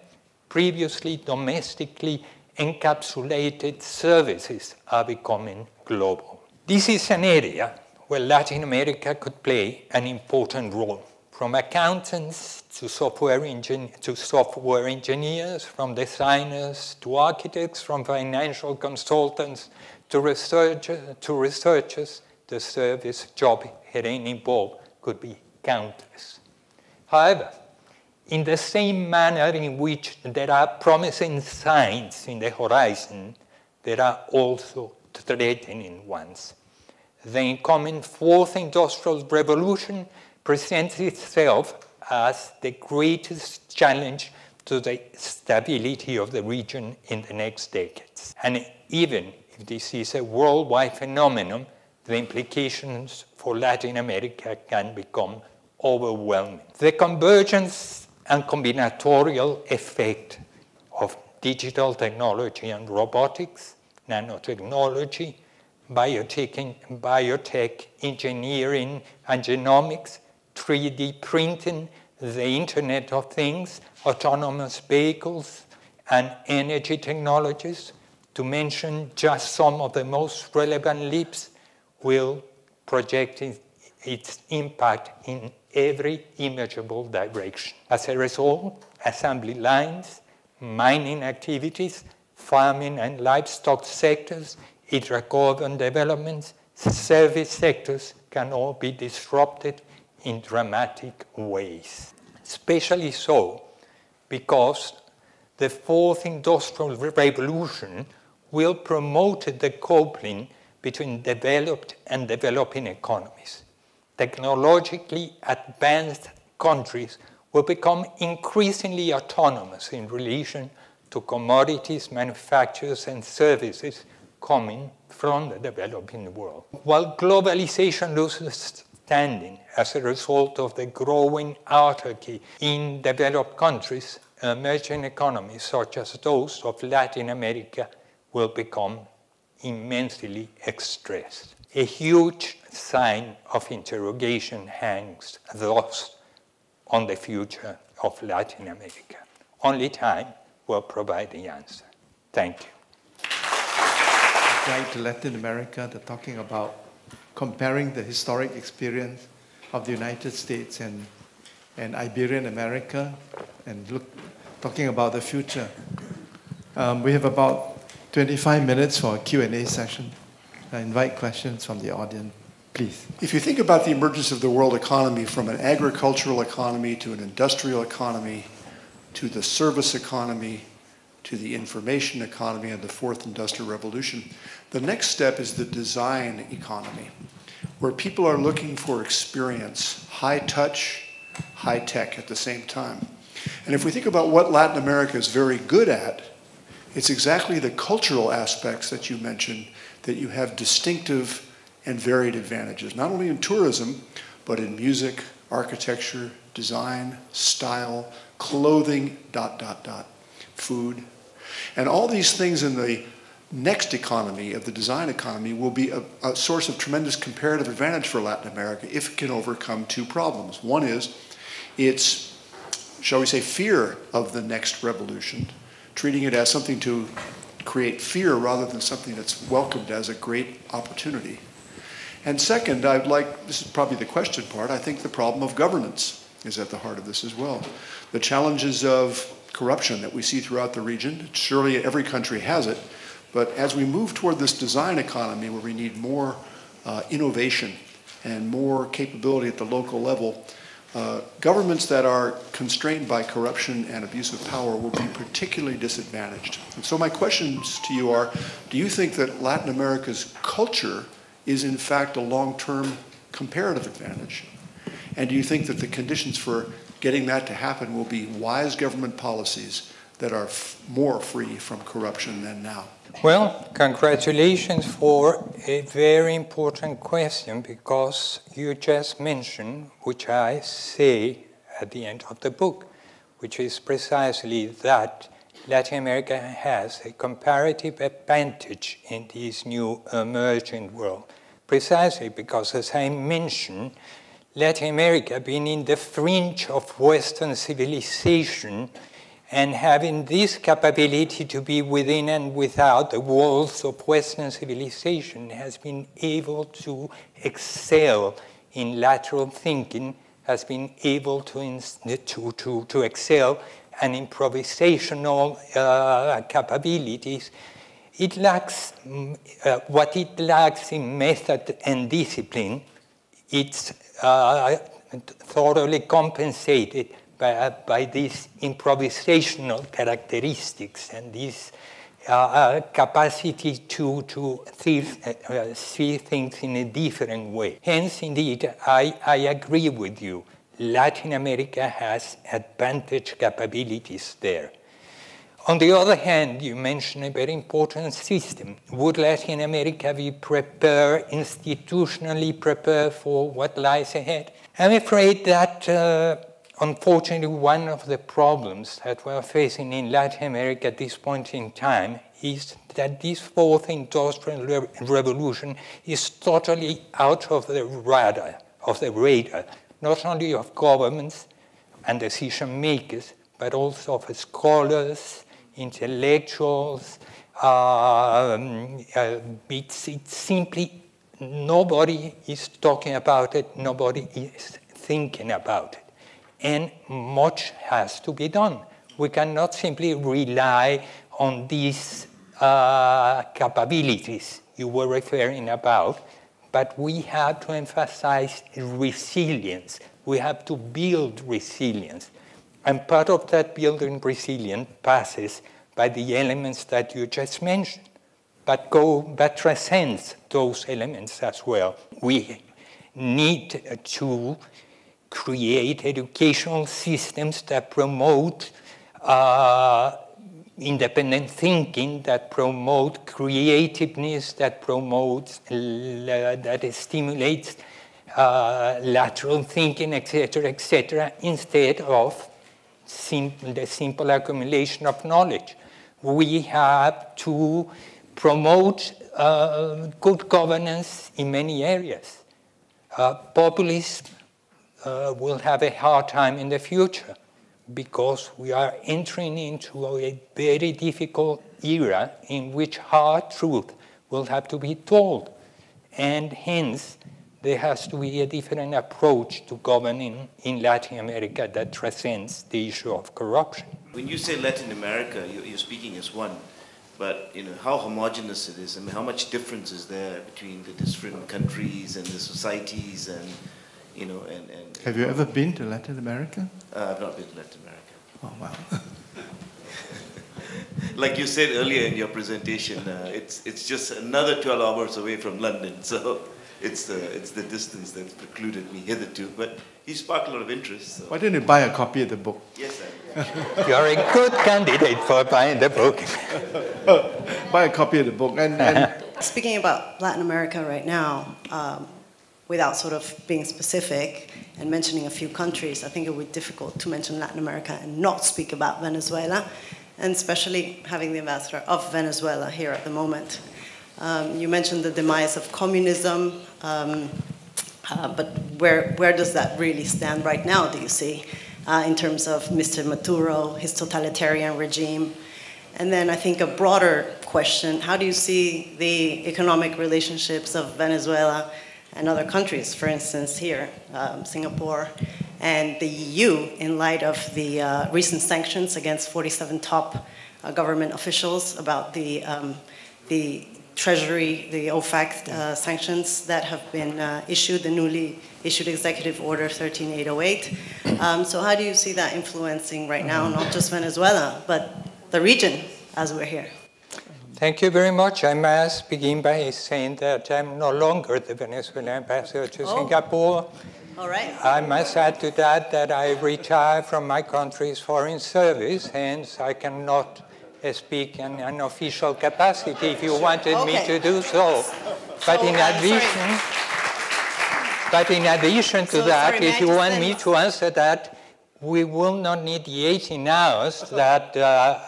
previously domestically encapsulated services are becoming global. This is an area where Latin America could play an important role. From accountants to software engineers, from designers to architects, from financial consultants to researchers, the service job herein involved could be countless. However, in the same manner in which there are promising signs in the horizon, there are also threatening ones. The incoming fourth industrial revolution presents itself as the greatest challenge to the stability of the region in the next decades. And even if this is a worldwide phenomenon, the implications for Latin America can become overwhelming. The convergence and combinatorial effect of digital technology and robotics, nanotechnology, biotech, engineering and genomics, 3D printing, the Internet of Things, autonomous vehicles, and energy technologies, to mention just some of the most relevant leaps, will project its impact in every imaginable direction. As a result, assembly lines, mining activities, farming and livestock sectors, hydrocarbon developments, service sectors can all be disrupted in dramatic ways. Especially so because the fourth industrial revolution will promote the coupling between developed and developing economies. Technologically advanced countries will become increasingly autonomous in relation to commodities, manufactures, and services coming from the developing world. While globalization loses standing as a result of the growing autarky in developed countries, emerging economies such as those of Latin America will become immensely stressed. A huge sign of interrogation hangs thus on the future of Latin America. Only time will provide the answer. Thank you. Right to Latin America, they're talking about comparing the historic experience of the United States and Iberian America, and talking about the future. We have about 25 minutes for a Q&A session. I invite questions from the audience, please. If you think about the emergence of the world economy from an agricultural economy to an industrial economy to the service economy to the information economy and the fourth industrial revolution, the next step is the design economy, where people are looking for experience, high touch, high tech at the same time. And if we think about what Latin America is very good at, it's exactly the cultural aspects that you mentioned, that you have distinctive and varied advantages, not only in tourism, but in music, architecture, design, style, clothing, food. And all these things in the next economy of the design economy will be a source of tremendous comparative advantage for Latin America if it can overcome two problems. One is its, shall we say, fear of the next revolution, treating it as something to create fear rather than something that's welcomed as a great opportunity. And second, I'd like, this is probably the question part, I think the problem of governance is at the heart of this as well. The challenges of corruption that we see throughout the region, surely every country has it, but as we move toward this design economy where we need more innovation and more capability at the local level, governments that are constrained by corruption and abuse of power will be particularly disadvantaged. And so my questions to you are, do you think that Latin America's culture is in fact a long-term comparative advantage? And do you think that the conditions for getting that to happen will be wise government policies that are more free from corruption than now? Well, congratulations for a very important question, because you just mentioned, which I say at the end of the book, which is precisely that Latin America has a comparative advantage in this new emerging world, precisely because, as I mentioned, Latin America being in the fringe of Western civilization and having this capability to be within and without the walls of Western civilization, has been able to excel in lateral thinking, has been able to excel in improvisational capabilities. It lacks, what it lacks in method and discipline, it's thoroughly compensated by these improvisational characteristics and this capacity to see things in a different way. Hence, indeed, I agree with you. Latin America has advantage capabilities there. On the other hand, you mentioned a very important system. Would Latin America be prepared, institutionally prepared, for what lies ahead? I'm afraid that unfortunately, one of the problems that we're facing in Latin America at this point in time is that this fourth industrial revolution is totally out of the radar, not only of governments and decision makers, but also of scholars, intellectuals. It's simply nobody is talking about it, nobody is thinking about it. And much has to be done. We cannot simply rely on these capabilities you were referring about, but we have to emphasize resilience. We have to build resilience. And part of that building resilience passes by the elements that you just mentioned, but transcends those elements as well. We need to create educational systems that promote independent thinking, that promote creativeness, that promotes, that stimulates lateral thinking, et cetera, instead of the simple accumulation of knowledge. We have to promote good governance in many areas. Populism will have a hard time in the future, because we are entering into a very difficult era in which hard truth will have to be told. And hence, there has to be a different approach to governing in Latin America that transcends the issue of corruption. When you say Latin America, you're speaking as one, but you know how homogeneous it is. I mean, how much difference is there between the different countries and the societies and have you ever been to Latin America? I've not been to Latin America. Oh, wow. Like you said earlier in your presentation, it's just another 12 hours away from London, so it's the distance that's precluded me hitherto. But you sparked a lot of interest. So. Why didn't you buy a copy of the book? Yes, I did. You're a good candidate for buying the book. Buy a copy of the book. And speaking about Latin America right now, without sort of being specific and mentioning a few countries, I think it would be difficult to mention Latin America and not speak about Venezuela, and especially having the ambassador of Venezuela here at the moment. You mentioned the demise of communism, but where does that really stand right now, do you see, in terms of Mr. Maduro, his totalitarian regime? And then I think a broader question, how do you see the economic relationships of Venezuela and other countries, for instance here, Singapore, and the EU in light of the recent sanctions against 47 top government officials about the Treasury, the OFAC sanctions that have been issued, the newly issued Executive Order 13808. So how do you see that influencing right now, not just Venezuela, but the region as we're here? Thank you very much. I must begin by saying that I'm no longer the Venezuelan ambassador to Singapore. All right. I must add to that that I retire from my country's foreign service, hence I cannot speak in an official capacity if you wanted me to do so. But in addition, to that, if you want me to answer that, we will not need the 18 hours that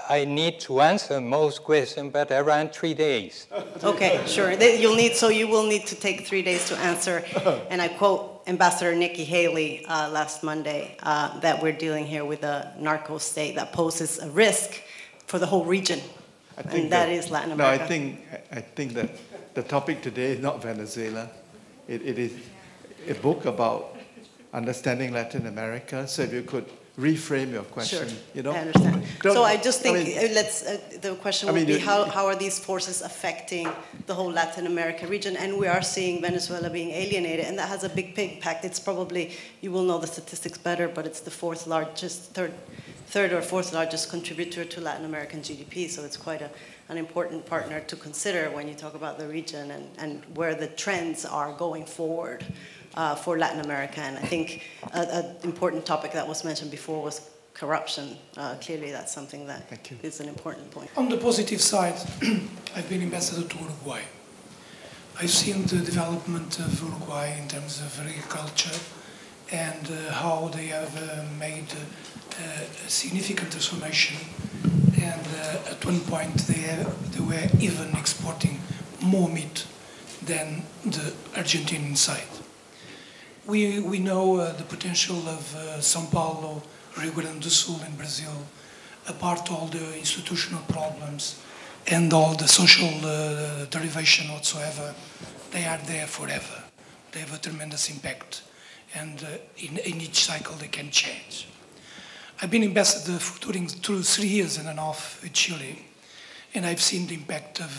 I need to answer most questions, but around 3 days. Okay, sure. You'll need, so you will need to take 3 days to answer. And I quote Ambassador Nikki Haley last Monday that we're dealing here with a narco state that poses a risk for the whole region, and that is Latin America. No, I think that the topic today is not Venezuela. It is a book about understanding Latin America. So if you could reframe your question, sure, you know. I understand. So I just think the question would be how are these forces affecting the whole Latin America region? And we are seeing Venezuela being alienated, and that has a big impact. It's probably, you will know the statistics better, but it's the fourth largest, third or fourth largest contributor to Latin American GDP. So it's quite an important partner to consider when you talk about the region and where the trends are going forward for Latin America. And I think an important topic that was mentioned before was corruption. Clearly that's something that is an important point. On the positive side, I've been ambassador to Uruguay. I've seen the development of Uruguay in terms of agriculture and how they have made a significant transformation, and at one point they were even exporting more meat than the Argentinian side. We know the potential of Sao Paulo, Rio Grande do Sul in Brazil, apart all the institutional problems and all the social derivation whatsoever, they are there forever. They have a tremendous impact, and in each cycle they can change. I've been ambassador through 3 years and a half in Chile, and I've seen the impact of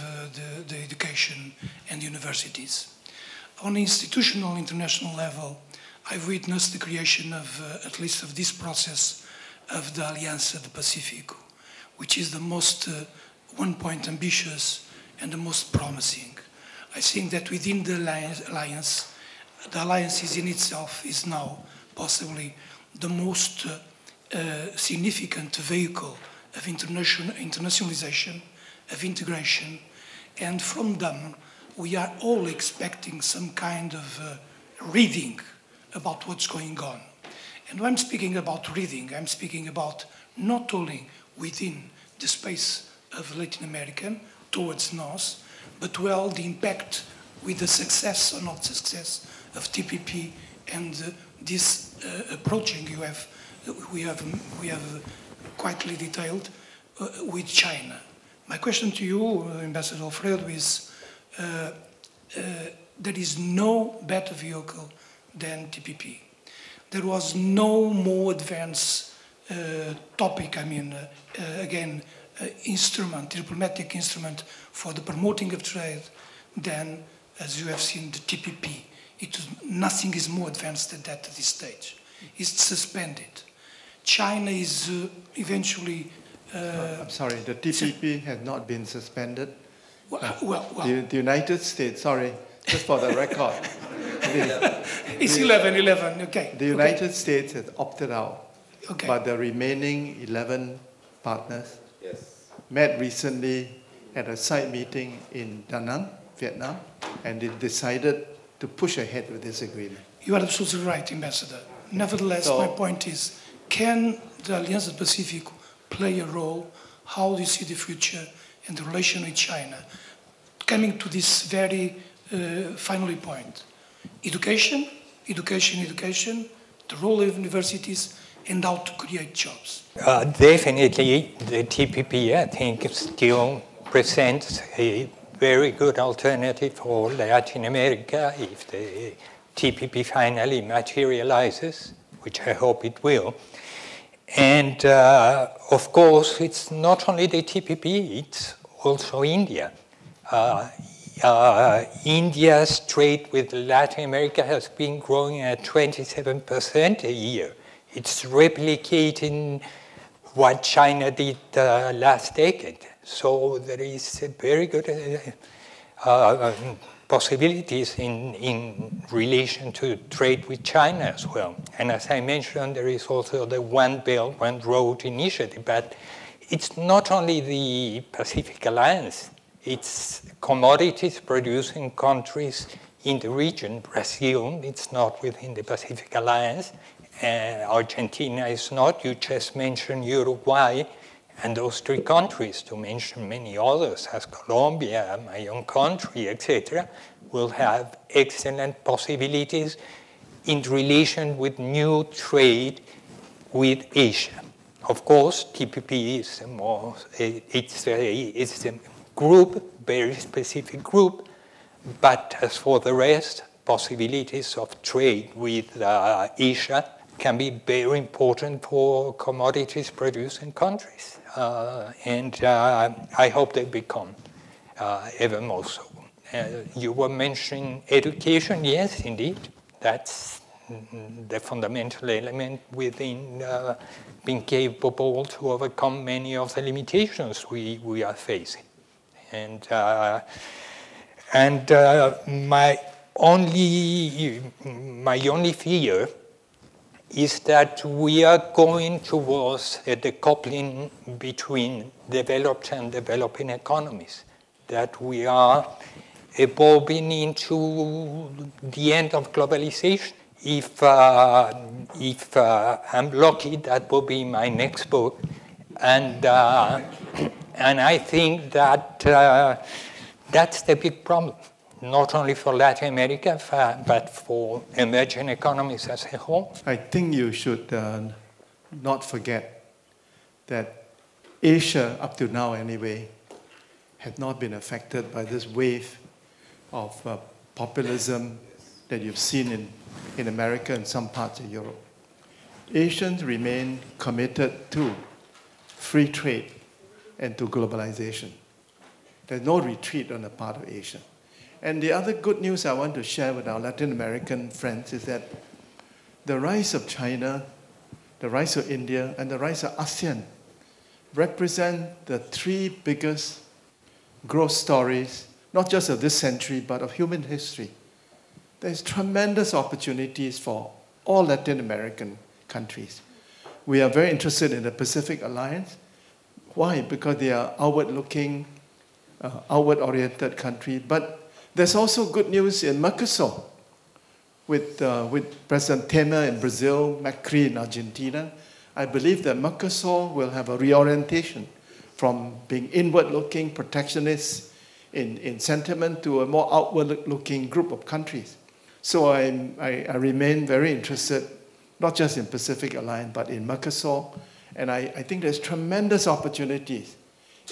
the education and universities. On the institutional international level, I've witnessed the creation of, at least of this process, of the Alianza del Pacífico, which is the most, one point, ambitious and the most promising. I think that within the alliance, is in itself is now possibly the most significant vehicle of internationalization, of integration, and from them we are all expecting some kind of reading about what's going on. And when I'm speaking about reading, I'm speaking about not only within the space of Latin America towards NUS, but well the impact with the success or not success of TPP and this approaching you have. We have quietly detailed with China. My question to you, Ambassador Alfredo, is there is no better vehicle than TPP. There was no more advanced topic, instrument, diplomatic instrument for the promoting of trade than, as you have seen, the TPP. Nothing is more advanced than that at this stage. It's suspended. China is eventually... I'm sorry, the TPP has not been suspended. Well. The United States, sorry, just for the record. It's 11-11, okay. The United States has opted out Okay. But the remaining 11 partners met recently at a side meeting in Da Nang, Vietnam, and they decided to push ahead with this agreement. You are absolutely right, Ambassador. Nevertheless, so, my point is, can the Alianza del Pacífico play a role? How do you see the future and the relation with China? Coming to this very final point, education, the role of universities, and how to create jobs. Definitely, the TPP, I think, still presents a very good alternative for Latin America if the TPP finally materializes, which I hope it will. And of course, it's not only the TPP, it's also India. India's trade with Latin America has been growing at 27% a year. It's replicating what China did last decade. So there is a very good possibilities in relation to trade with China as well. And as I mentioned, there is also the One Belt, One Road initiative, but it's not only the Pacific Alliance, it's commodities producing countries in the region. Brazil, it's not within the Pacific Alliance. Argentina is not. You just mentioned Uruguay and those three countries, to mention many others, as Colombia, my own country, etc., will have excellent possibilities in relation with new trade with Asia. Of course, TPP is a more, it's a group, very specific group, but as for the rest, possibilities of trade with Asia can be very important for commodities producing countries. And I hope they become ever more so. You were mentioning education. Yes, indeed. That's the fundamental element within being capable to overcome many of the limitations we are facing. And my only fear is that we are going towards a decoupling between developed and developing economies, that we are evolving into the end of globalization. If I'm lucky, that will be my next book. And I think that that's the big problem, not only for Latin America, but for emerging economies as a whole. I think you should not forget that Asia, up to now anyway, had not been affected by this wave of populism that you've seen in America and some parts of Europe. Asians remain committed to free trade and to globalization. There's no retreat on the part of Asia. And the other good news I want to share with our Latin American friends is that the rise of China, the rise of India, and the rise of ASEAN represent the three biggest growth stories, not just of this century, but of human history. There's tremendous opportunities for all Latin American countries. We are very interested in the Pacific Alliance. Why? Because they are outward-looking, outward-oriented countries, but there's also good news in Mercosur with President Temer in Brazil, Macri in Argentina. I believe that Mercosur will have a reorientation from being inward-looking protectionists in sentiment to a more outward-looking group of countries. So I remain very interested, not just in Pacific Alliance, but in Mercosur. And I think there's tremendous opportunities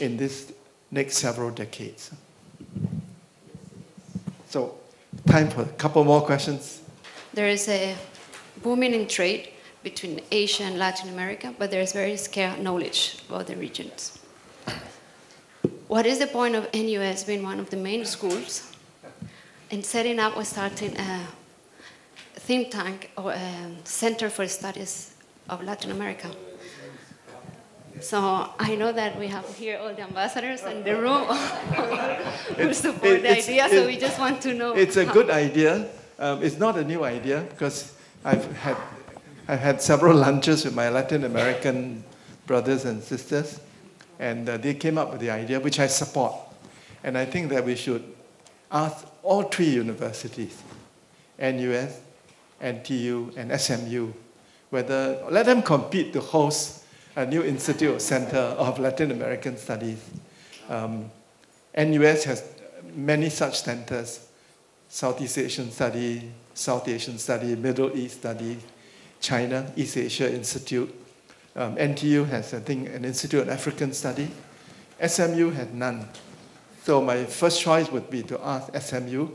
in this next several decades. So, time for a couple more questions. There is a booming in trade between Asia and Latin America, but there is very scarce knowledge about the regions. What is the point of NUS being one of the main schools in setting up or starting a think tank or a center for studies of Latin America? So I know that we have here all the ambassadors in the room who support the idea, so we just want to know. It's a good idea. It's not a new idea, because I've had I've had several lunches with my Latin American brothers and sisters, and they came up with the idea, which I support. And I think that we should ask all three universities, NUS, NTU, and SMU, whether, let them compete to host a new institute or center of Latin American studies. NUS has many such centers, Southeast Asian study, South Asian study, Middle East study, China, East Asia Institute. NTU has, I think, an Institute of African Study. SMU had none. So my first choice would be to ask SMU,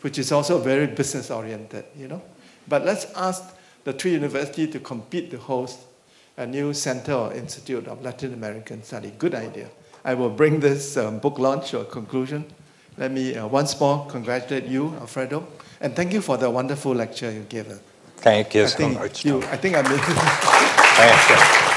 which is also very business-oriented, you know. But let's ask the three universities to compete to host a new center or institute of Latin American study. Good idea. I will bring this book launch to a conclusion. Let me once more congratulate you, Alfredo, and thank you for the wonderful lecture you gave us. Thank you so much. I think I made it. Thank you.